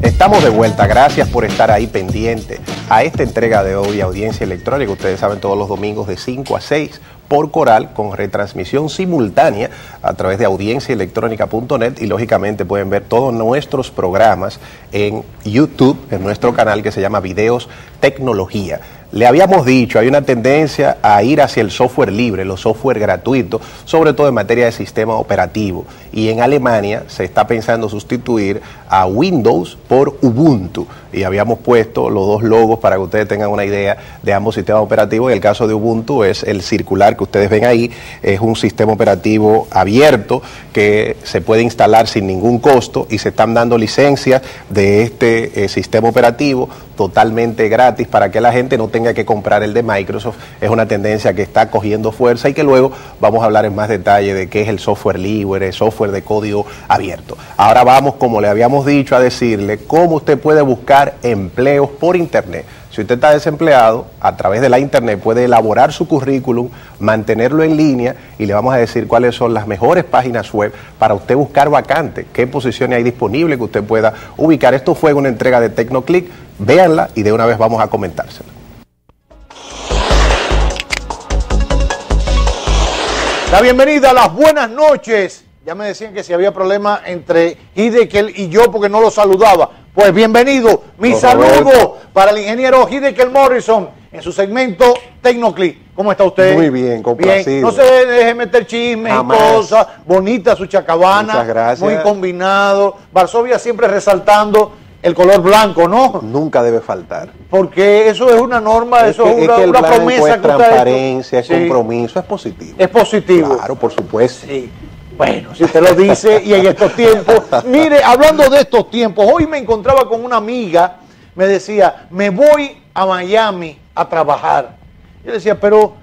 Estamos de vuelta, gracias por estar ahí pendiente a esta entrega de hoy Audiencia Electrónica. Ustedes saben, todos los domingos de 5 a 6 por Coral, con retransmisión simultánea a través de AudienciaElectrónica.net y lógicamente pueden ver todos nuestros programas en YouTube, en nuestro canal que se llama Videos Tecnología. Le habíamos dicho, hay una tendencia a ir hacia el software libre, los software gratuitos, sobre todo en materia de sistema operativo. Y en Alemania se está pensando sustituir a Windows por Ubuntu. Y habíamos puesto los dos logos para que ustedes tengan una idea de ambos sistemas operativos. En el caso de Ubuntu es el circular que ustedes ven ahí. Es un sistema operativo abierto que se puede instalar sin ningún costo y se están dando licencias de este sistema operativo totalmente gratis para que la gente no tenga que comprar el de Microsoft. Es una tendencia que está cogiendo fuerza y que luego vamos a hablar en más detalle de qué es el software libre, el software de código abierto. Ahora vamos, como le habíamos dicho, a decirle cómo usted puede buscar empleos por internet. Si usted está desempleado, a través de la internet puede elaborar su currículum, mantenerlo en línea y le vamos a decir cuáles son las mejores páginas web para usted buscar vacantes, qué posiciones hay disponibles que usted pueda ubicar. Esto fue una entrega de Tecnoclic, véanla y de una vez vamos a comentársela. La bienvenida, las buenas noches. Ya me decían que si había problema entre Hiddekel y yo porque no lo saludaba. Pues bienvenido, mi saludo para el ingeniero Hiddekel Morrison en su segmento Tecnoclic. ¿Cómo está usted? Muy bien, complacido. Bien. No se deje meter chismes y cosas. Bonita su chacabana. Muchas gracias. Muy combinado. Varsovia siempre resaltando el color blanco, ¿no? Nunca debe faltar. Porque eso es una norma, eso es una promesa. Es transparencia, es compromiso, es positivo. Es positivo. Claro, por supuesto. Sí. Bueno, si usted lo dice, y en estos tiempos, mire, hablando de estos tiempos, hoy me encontraba con una amiga, me decía, me voy a Miami a trabajar. Yo le decía, pero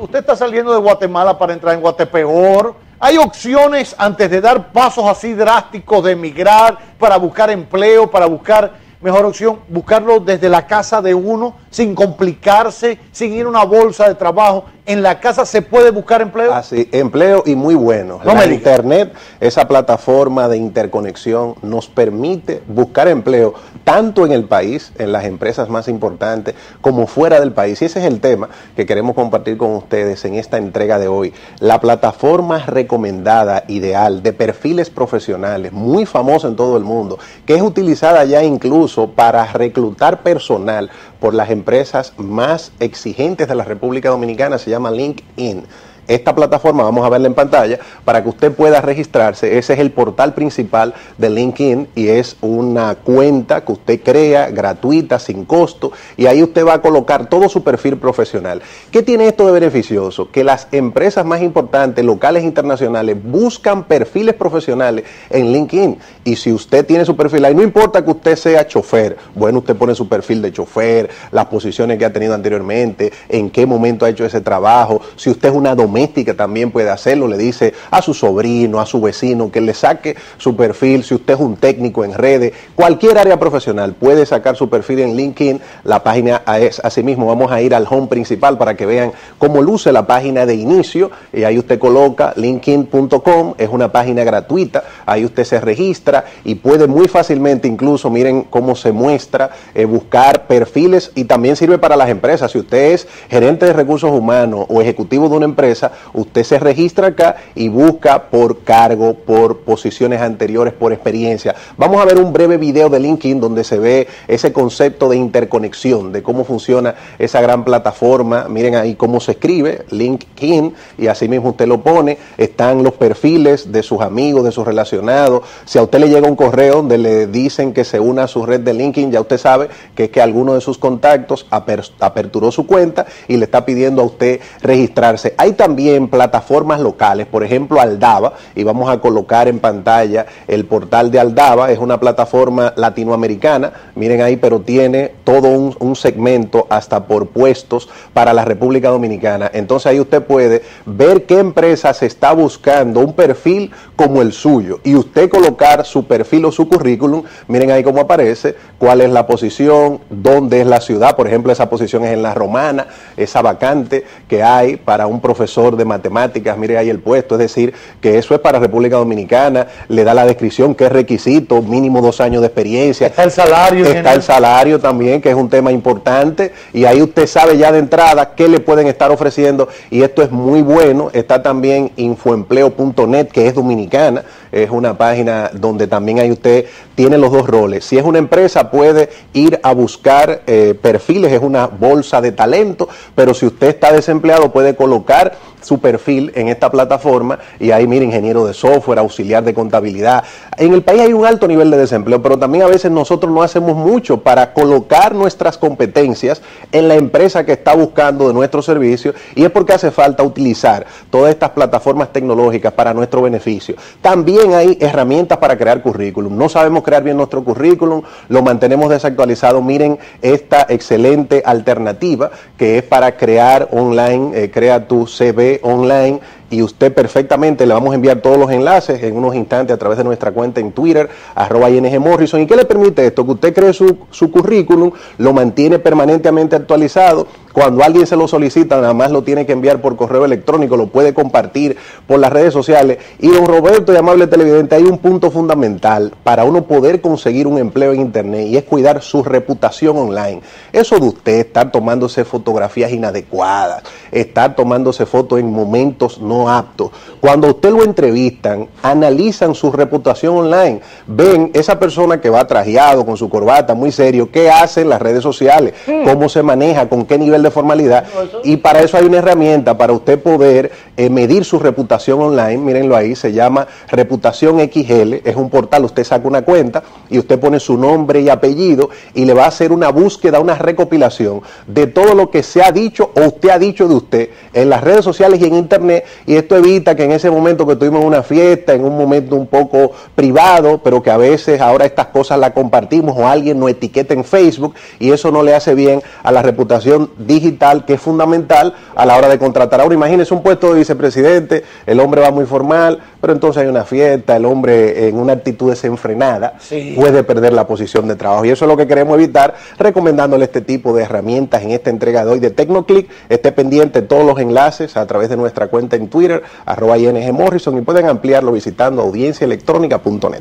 usted está saliendo de Guatemala para entrar en Guatepeor. ¿Hay opciones antes de dar pasos así drásticos de emigrar para buscar empleo, para buscar mejor opción, buscarlo desde la casa de uno, sin complicarse, sin ir a una bolsa de trabajo? ¿En la casa se puede buscar empleo? Así, empleo y muy bueno. No me digas. Internet, esa plataforma de interconexión, nos permite buscar empleo tanto en el país, en las empresas más importantes, como fuera del país. Y ese es el tema que queremos compartir con ustedes en esta entrega de hoy. La plataforma recomendada, ideal, de perfiles profesionales, muy famosa en todo el mundo, que es utilizada ya incluso para reclutar personal por las empresas más exigentes de la República Dominicana, se llama LinkedIn. Esta plataforma, vamos a verla en pantalla, para que usted pueda registrarse. Ese es el portal principal de LinkedIn y es una cuenta que usted crea, gratuita, sin costo, y ahí usted va a colocar todo su perfil profesional. ¿Qué tiene esto de beneficioso? Que las empresas más importantes, locales e internacionales, buscan perfiles profesionales en LinkedIn. Y si usted tiene su perfil ahí, no importa que usted sea chofer, bueno, usted pone su perfil de chofer, las posiciones que ha tenido anteriormente, en qué momento ha hecho ese trabajo, si usted es una doméstica, también puede hacerlo, le dice a su sobrino, a su vecino, que le saque su perfil. Si usted es un técnico en redes, cualquier área profesional puede sacar su perfil en LinkedIn. La página es así mismo. Vamos a ir al home principal para que vean cómo luce la página de inicio, y ahí usted coloca linkedin.com, es una página gratuita, ahí usted se registra y puede muy fácilmente, incluso miren cómo se muestra, buscar perfiles, y también sirve para las empresas. Si usted es gerente de recursos humanos o ejecutivo de una empresa, usted se registra acá y busca por cargo, por posiciones anteriores, por experiencia. Vamos a ver un breve video de LinkedIn donde se ve ese concepto de interconexión, de cómo funciona esa gran plataforma. Miren ahí cómo se escribe LinkedIn, y así mismo usted lo pone. Están los perfiles de sus amigos, de sus relacionados. Si a usted le llega un correo donde le dicen que se una a su red de LinkedIn, ya usted sabe que es que alguno de sus contactos aperturó su cuenta y le está pidiendo a usted registrarse. Hay también plataformas locales, por ejemplo Aldaba, y vamos a colocar en pantalla el portal de Aldaba. Es una plataforma latinoamericana, miren ahí, pero tiene todo un segmento hasta por puestos para la República Dominicana. Entonces ahí usted puede ver qué empresa se está buscando un perfil como el suyo, y usted colocar su perfil o su currículum. Miren ahí cómo aparece, cuál es la posición, dónde es la ciudad. Por ejemplo, esa posición es en La Romana, esa vacante que hay para un profesor de matemáticas, mire ahí el puesto. Es decir, que eso es para República Dominicana. Le da la descripción, que es requisito, mínimo 2 años de experiencia. Está el salario. Está el salario también, que es un tema importante, y ahí usted sabe ya de entrada qué le pueden estar ofreciendo, y esto es muy bueno. Está también infoempleo.net, que es dominicana, es una página donde también ahí usted tiene los dos roles. Si es una empresa, puede ir a buscar perfiles, es una bolsa de talento, pero si usted está desempleado, puede colocar su perfil en esta plataforma, y ahí mira, ingeniero de software, auxiliar de contabilidad. En el país hay un alto nivel de desempleo, pero también a veces nosotros no hacemos mucho para colocar nuestras competencias en la empresa que está buscando de nuestros servicios, y es porque hace falta utilizar todas estas plataformas tecnológicas para nuestro beneficio. También hay herramientas para crear currículum. No sabemos crear bien nuestro currículum, lo mantenemos desactualizado. Miren esta excelente alternativa que es para crear online, crea tu CV online, y usted perfectamente, le vamos a enviar todos los enlaces en unos instantes a través de nuestra cuenta en Twitter, @IngMorrison. ¿Y qué le permite esto? Que usted cree su currículum, lo mantiene permanentemente actualizado, Cuando alguien se lo solicita, nada más lo tiene que enviar por correo electrónico, lo puede compartir por las redes sociales. Y don Roberto y amable televidente, hay un punto fundamental para uno poder conseguir un empleo en internet, y es cuidar su reputación online. Eso de usted estar tomándose fotografías inadecuadas, estar tomándose fotos en momentos no aptos. Cuando a usted lo entrevistan, analizan su reputación online, ven esa persona que va trajeado con su corbata, muy serio, qué hace en las redes sociales, cómo se maneja, con qué nivel de formalidad, y para eso hay una herramienta para usted poder medir su reputación online. Mírenlo ahí, se llama Reputación XL, es un portal, usted saca una cuenta y usted pone su nombre y apellido y le va a hacer una búsqueda, una recopilación de todo lo que se ha dicho o usted ha dicho de usted en las redes sociales y en internet, y esto evita que en ese momento que tuvimos una fiesta, en un momento un poco privado, pero que a veces ahora estas cosas las compartimos o alguien nos etiqueta en Facebook, y eso no le hace bien a la reputación digital, que es fundamental a la hora de contratar. Ahora imagínense un puesto de vicepresidente, el hombre va muy formal, pero entonces hay una fiesta, el hombre en una actitud desenfrenada puede perder la posición de trabajo, y eso es lo que queremos evitar recomendándole este tipo de herramientas en esta entrega de hoy de Tecnoclic. Esté pendiente de todos los enlaces a través de nuestra cuenta en Twitter, @IngMorrison, y pueden ampliarlo visitando AudienciaElectrónica.net.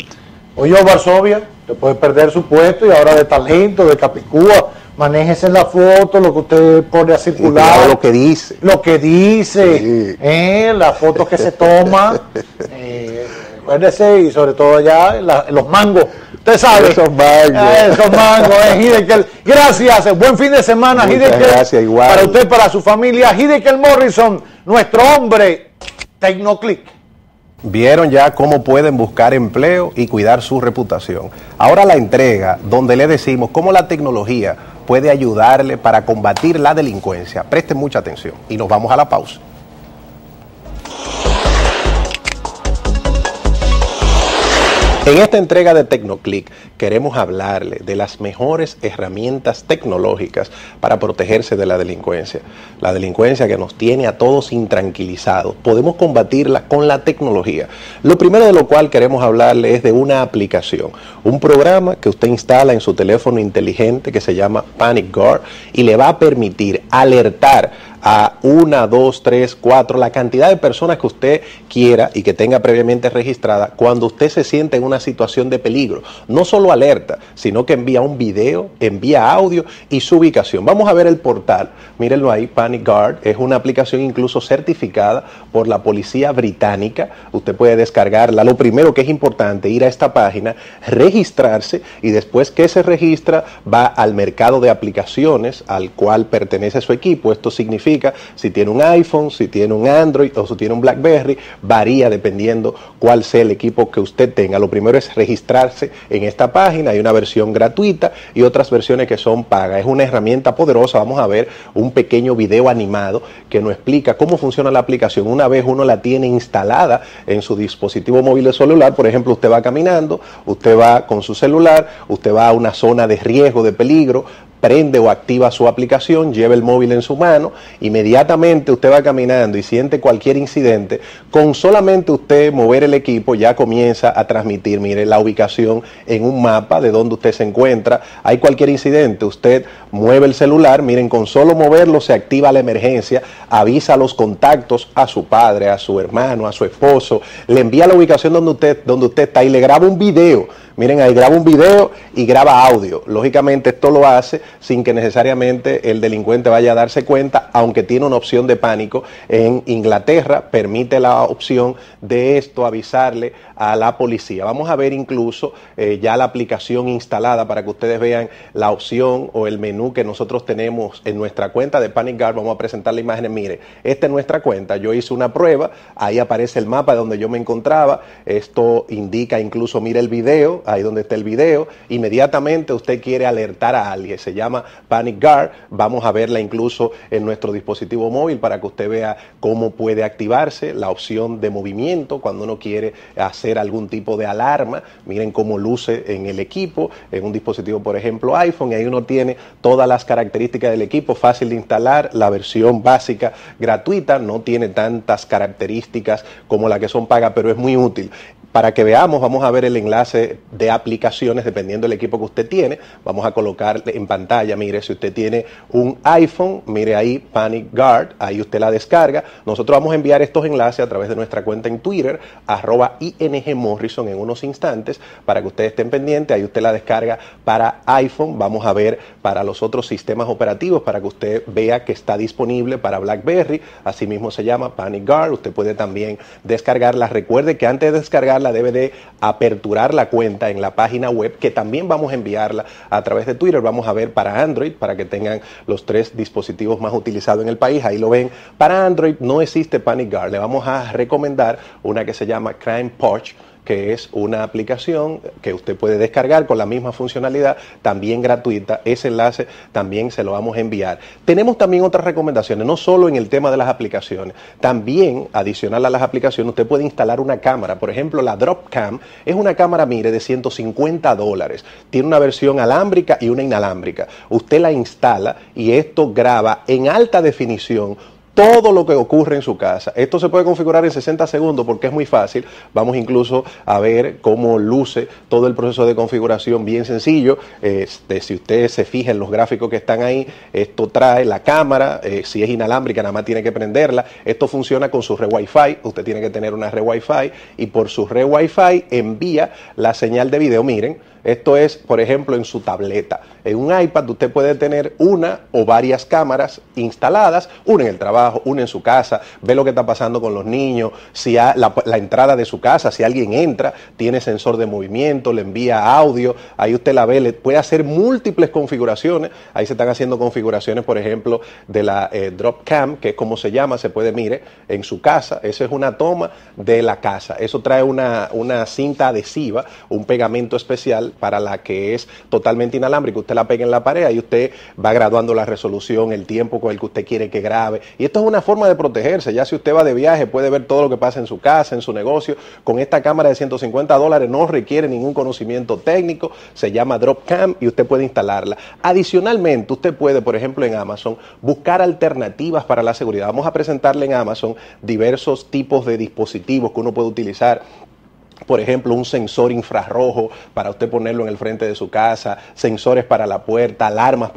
Oye, Varsovia, te puede perder su puesto y ahora de talento, de capicúa. Manéjese en la foto, lo que usted pone a circular. Lo que dice. Lo que dice, sí. Las fotos que se toman. Acuérdese, y sobre todo allá, los mangos. Usted sabe. Esos mangos. Esos mangos, Hiddekel. Gracias, buen fin de semana, Hiddekel. Gracias, igual. Para usted, para su familia, Hiddekel Morrison, nuestro hombre, Tecnoclic. Vieron ya cómo pueden buscar empleo y cuidar su reputación. Ahora la entrega, donde le decimos cómo la tecnología puede ayudarle para combatir la delincuencia. Presten mucha atención y nos vamos a la pausa. En esta entrega de Tecnoclic queremos hablarle de las mejores herramientas tecnológicas para protegerse de la delincuencia que nos tiene a todos intranquilizados. Podemos combatirla con la tecnología. Lo primero de lo cual queremos hablarle es de una aplicación, un programa que usted instala en su teléfono inteligente que se llama Panic Guard y le va a permitir alertar a 1, 2, 3, 4, la cantidad de personas que usted quiera y que tenga previamente registrada cuando usted se siente en una situación de peligro. No solo alerta, sino que envía un video, envía audio y su ubicación. Vamos a ver el portal, mírenlo ahí, Panic Guard, es una aplicación incluso certificada por la policía británica. Usted puede descargarla. Lo primero que es importante, ir a esta página, registrarse, y después que se registra va al mercado de aplicaciones al cual pertenece su equipo. Esto significa si tiene un iPhone, si tiene un Android o si tiene un BlackBerry, varía dependiendo cuál sea el equipo que usted tenga. Lo primero es registrarse en esta página. Hay una versión gratuita y otras versiones que son pagas. Es una herramienta poderosa. Vamos a ver un pequeño video animado que nos explica cómo funciona la aplicación. Una vez uno la tiene instalada en su dispositivo móvil o celular, por ejemplo, usted va caminando, usted va con su celular, usted va a una zona de riesgo, de peligro, prende o activa su aplicación, lleva el móvil en su mano, inmediatamente usted va caminando y siente cualquier incidente, con solamente usted mover el equipo ya comienza a transmitir, mire, la ubicación en un mapa de donde usted se encuentra. Hay cualquier incidente, usted mueve el celular, miren, con solo moverlo se activa la emergencia, avisa a los contactos, a su padre, a su hermano, a su esposo, le envía la ubicación donde usted está y le graba un video. Miren ahí, graba un video y graba audio. Lógicamente esto lo hace sin que necesariamente el delincuente vaya a darse cuenta, aunque tiene una opción de pánico. En Inglaterra permite la opción de esto, avisarle a la policía. Vamos a ver incluso ya la aplicación instalada para que ustedes vean la opción o el menú que nosotros tenemos en nuestra cuenta de Panic Guard. Vamos a presentar la imagen. Mire, esta es nuestra cuenta. Yo hice una prueba, ahí aparece el mapa de donde yo me encontraba. Esto indica incluso, mire el video, ahí donde está el video. Inmediatamente usted quiere alertar a alguien. Se llama Panic Guard. Vamos a verla incluso en nuestro dispositivo móvil para que usted vea cómo puede activarse la opción de movimiento cuando uno quiere hacer algún tipo de alarma. Miren cómo luce en el equipo, en un dispositivo, por ejemplo, iPhone, y ahí uno tiene todas las características del equipo, fácil de instalar, la versión básica gratuita, no tiene tantas características como la que son pagas, pero es muy útil. Para que veamos, vamos a ver el enlace de aplicaciones dependiendo del equipo que usted tiene. Vamos a colocar en pantalla, mire, si usted tiene un iPhone, mire ahí Panic Guard, ahí usted la descarga. Nosotros vamos a enviar estos enlaces a través de nuestra cuenta en Twitter, @IngMorrison en unos instantes, para que ustedes estén pendientes. Ahí usted la descarga para iPhone. Vamos a ver para los otros sistemas operativos para que usted vea que está disponible para BlackBerry. Asimismo se llama Panic Guard. Usted puede también descargarla. Recuerde que antes de descargar la debe de aperturar la cuenta en la página web, que también vamos a enviarla a través de Twitter. Vamos a ver para Android, para que tengan los tres dispositivos más utilizados en el país. Ahí lo ven. Para Android no existe Panic Guard. Le vamos a recomendar una que se llama Crime Watch, que es una aplicación que usted puede descargar con la misma funcionalidad, también gratuita. Ese enlace también se lo vamos a enviar. Tenemos también otras recomendaciones, no solo en el tema de las aplicaciones. También, adicional a las aplicaciones, usted puede instalar una cámara. Por ejemplo, la Dropcam es una cámara, mire, de $150. Tiene una versión alámbrica y una inalámbrica. Usted la instala y esto graba en alta definición todo lo que ocurre en su casa. Esto se puede configurar en 60 segundos porque es muy fácil. Vamos incluso a ver cómo luce todo el proceso de configuración, bien sencillo. Si ustedes se fijan en los gráficos que están ahí, esto trae la cámara. Si es inalámbrica, nada más tiene que prenderla. Esto funciona con su red Wi-Fi. Usted tiene que tener una red Wi-Fi y por su red Wi-Fi envía la señal de video. Miren, esto es, por ejemplo, en su tableta. En un iPad usted puede tener una o varias cámaras instaladas, una en el trabajo, una en su casa, ve lo que está pasando con los niños, si la entrada de su casa, si alguien entra, tiene sensor de movimiento, le envía audio, ahí usted la ve, le puede hacer múltiples configuraciones. Ahí se están haciendo configuraciones, por ejemplo, de la Dropcam, que es como se llama, se puede, mire, en su casa. Esa es una toma de la casa. Eso trae una cinta adhesiva, un pegamento especial para la que es totalmente inalámbrica. Usted la pega en la pared, ahí usted va graduando la resolución, el tiempo con el que usted quiere que grabe, y esto es una forma de protegerse. Ya si usted va de viaje, puede ver todo lo que pasa en su casa, en su negocio. Con esta cámara de $150 no requiere ningún conocimiento técnico, se llama Dropcam y usted puede instalarla. Adicionalmente, usted puede, por ejemplo, en Amazon, buscar alternativas para la seguridad. Vamos a presentarle en Amazon diversos tipos de dispositivos que uno puede utilizar. Por ejemplo, un sensor infrarrojo para usted ponerlo en el frente de su casa, sensores para la puerta, alarmas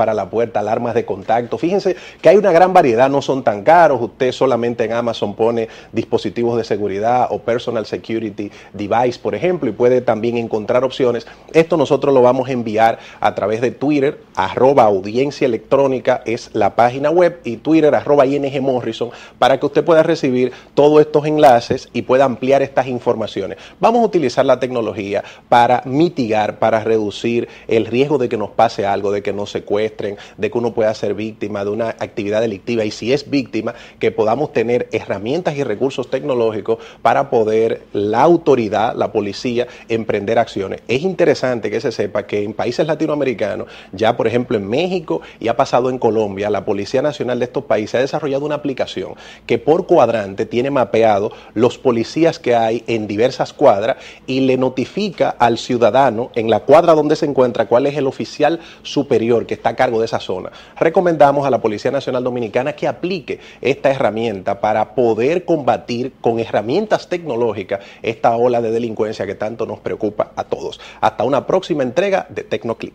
de contacto. Fíjense que hay una gran variedad, no son tan caros. Usted solamente en Amazon pone dispositivos de seguridad o personal security device, por ejemplo, y puede también encontrar opciones. Esto nosotros lo vamos a enviar a través de Twitter, @AudienciaElectrónica es la página web, y Twitter, @IngMorrison, para que usted pueda recibir todos estos enlaces y pueda ampliar estas informaciones. Vamos a utilizar la tecnología para mitigar, para reducir el riesgo de que nos pase algo, de que nos secuestren, de que uno pueda ser víctima de una actividad delictiva, y si es víctima, que podamos tener herramientas y recursos tecnológicos para poder la autoridad, la policía, emprender acciones. Es interesante que se sepa que en países latinoamericanos, ya por ejemplo en México y ha pasado en Colombia, la Policía Nacional de estos países ha desarrollado una aplicación que por cuadrante tiene mapeado los policías que hay en diversas cuadras y le notifica al ciudadano en la cuadra donde se encuentra cuál es el oficial superior que está a cargo de esa zona. Recomendamos a la Policía Nacional Dominicana que aplique esta herramienta para poder combatir con herramientas tecnológicas esta ola de delincuencia que tanto nos preocupa a todos. Hasta una próxima entrega de Tecnoclic.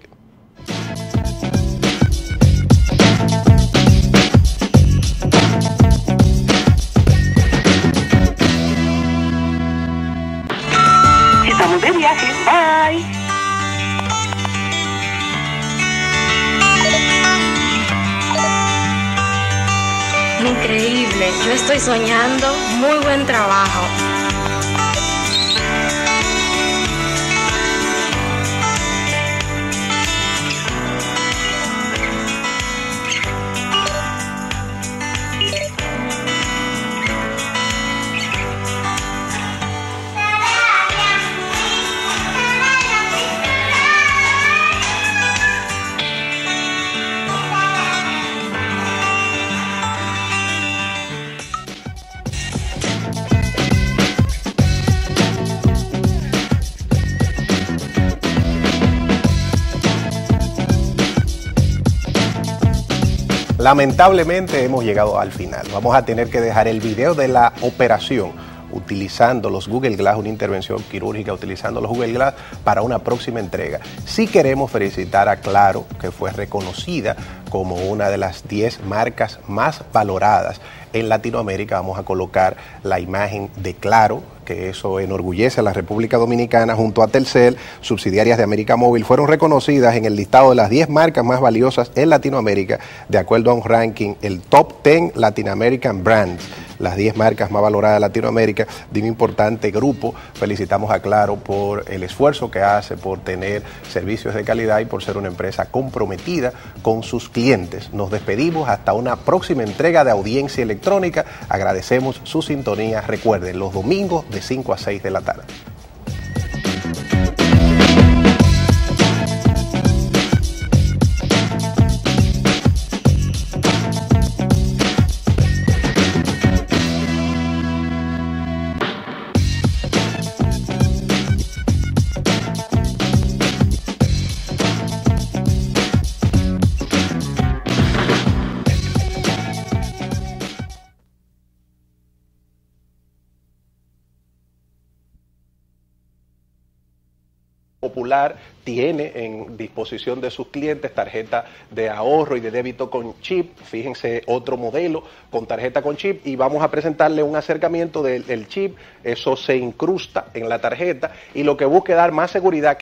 Increíble, yo estoy soñando. Muy buen trabajo. Lamentablemente hemos llegado al final. Vamos a tener que dejar el video de la operación utilizando los Google Glass, una intervención quirúrgica utilizando los Google Glass para una próxima entrega. Sí queremos felicitar a Claro, que fue reconocida como una de las 10 marcas más valoradas en Latinoamérica. Vamos a colocar la imagen de Claro, que eso enorgullece a la República Dominicana, junto a Telcel, subsidiarias de América Móvil, fueron reconocidas en el listado de las 10 marcas más valiosas en Latinoamérica, de acuerdo a un ranking, el Top 10 Latin American Brands, las 10 marcas más valoradas de Latinoamérica, de un importante grupo. Felicitamos a Claro por el esfuerzo que hace, por tener servicios de calidad y por ser una empresa comprometida con sus clientes. Nos despedimos hasta una próxima entrega de Audiencia Electrónica. Agradecemos su sintonía. Recuerden, los domingos de 5 a 6 de la tarde. Tiene en disposición de sus clientes tarjeta de ahorro y de débito con chip. Fíjense, otro modelo con tarjeta con chip, y vamos a presentarle un acercamiento del chip. Eso se incrusta en la tarjeta y lo que busca es dar más seguridad.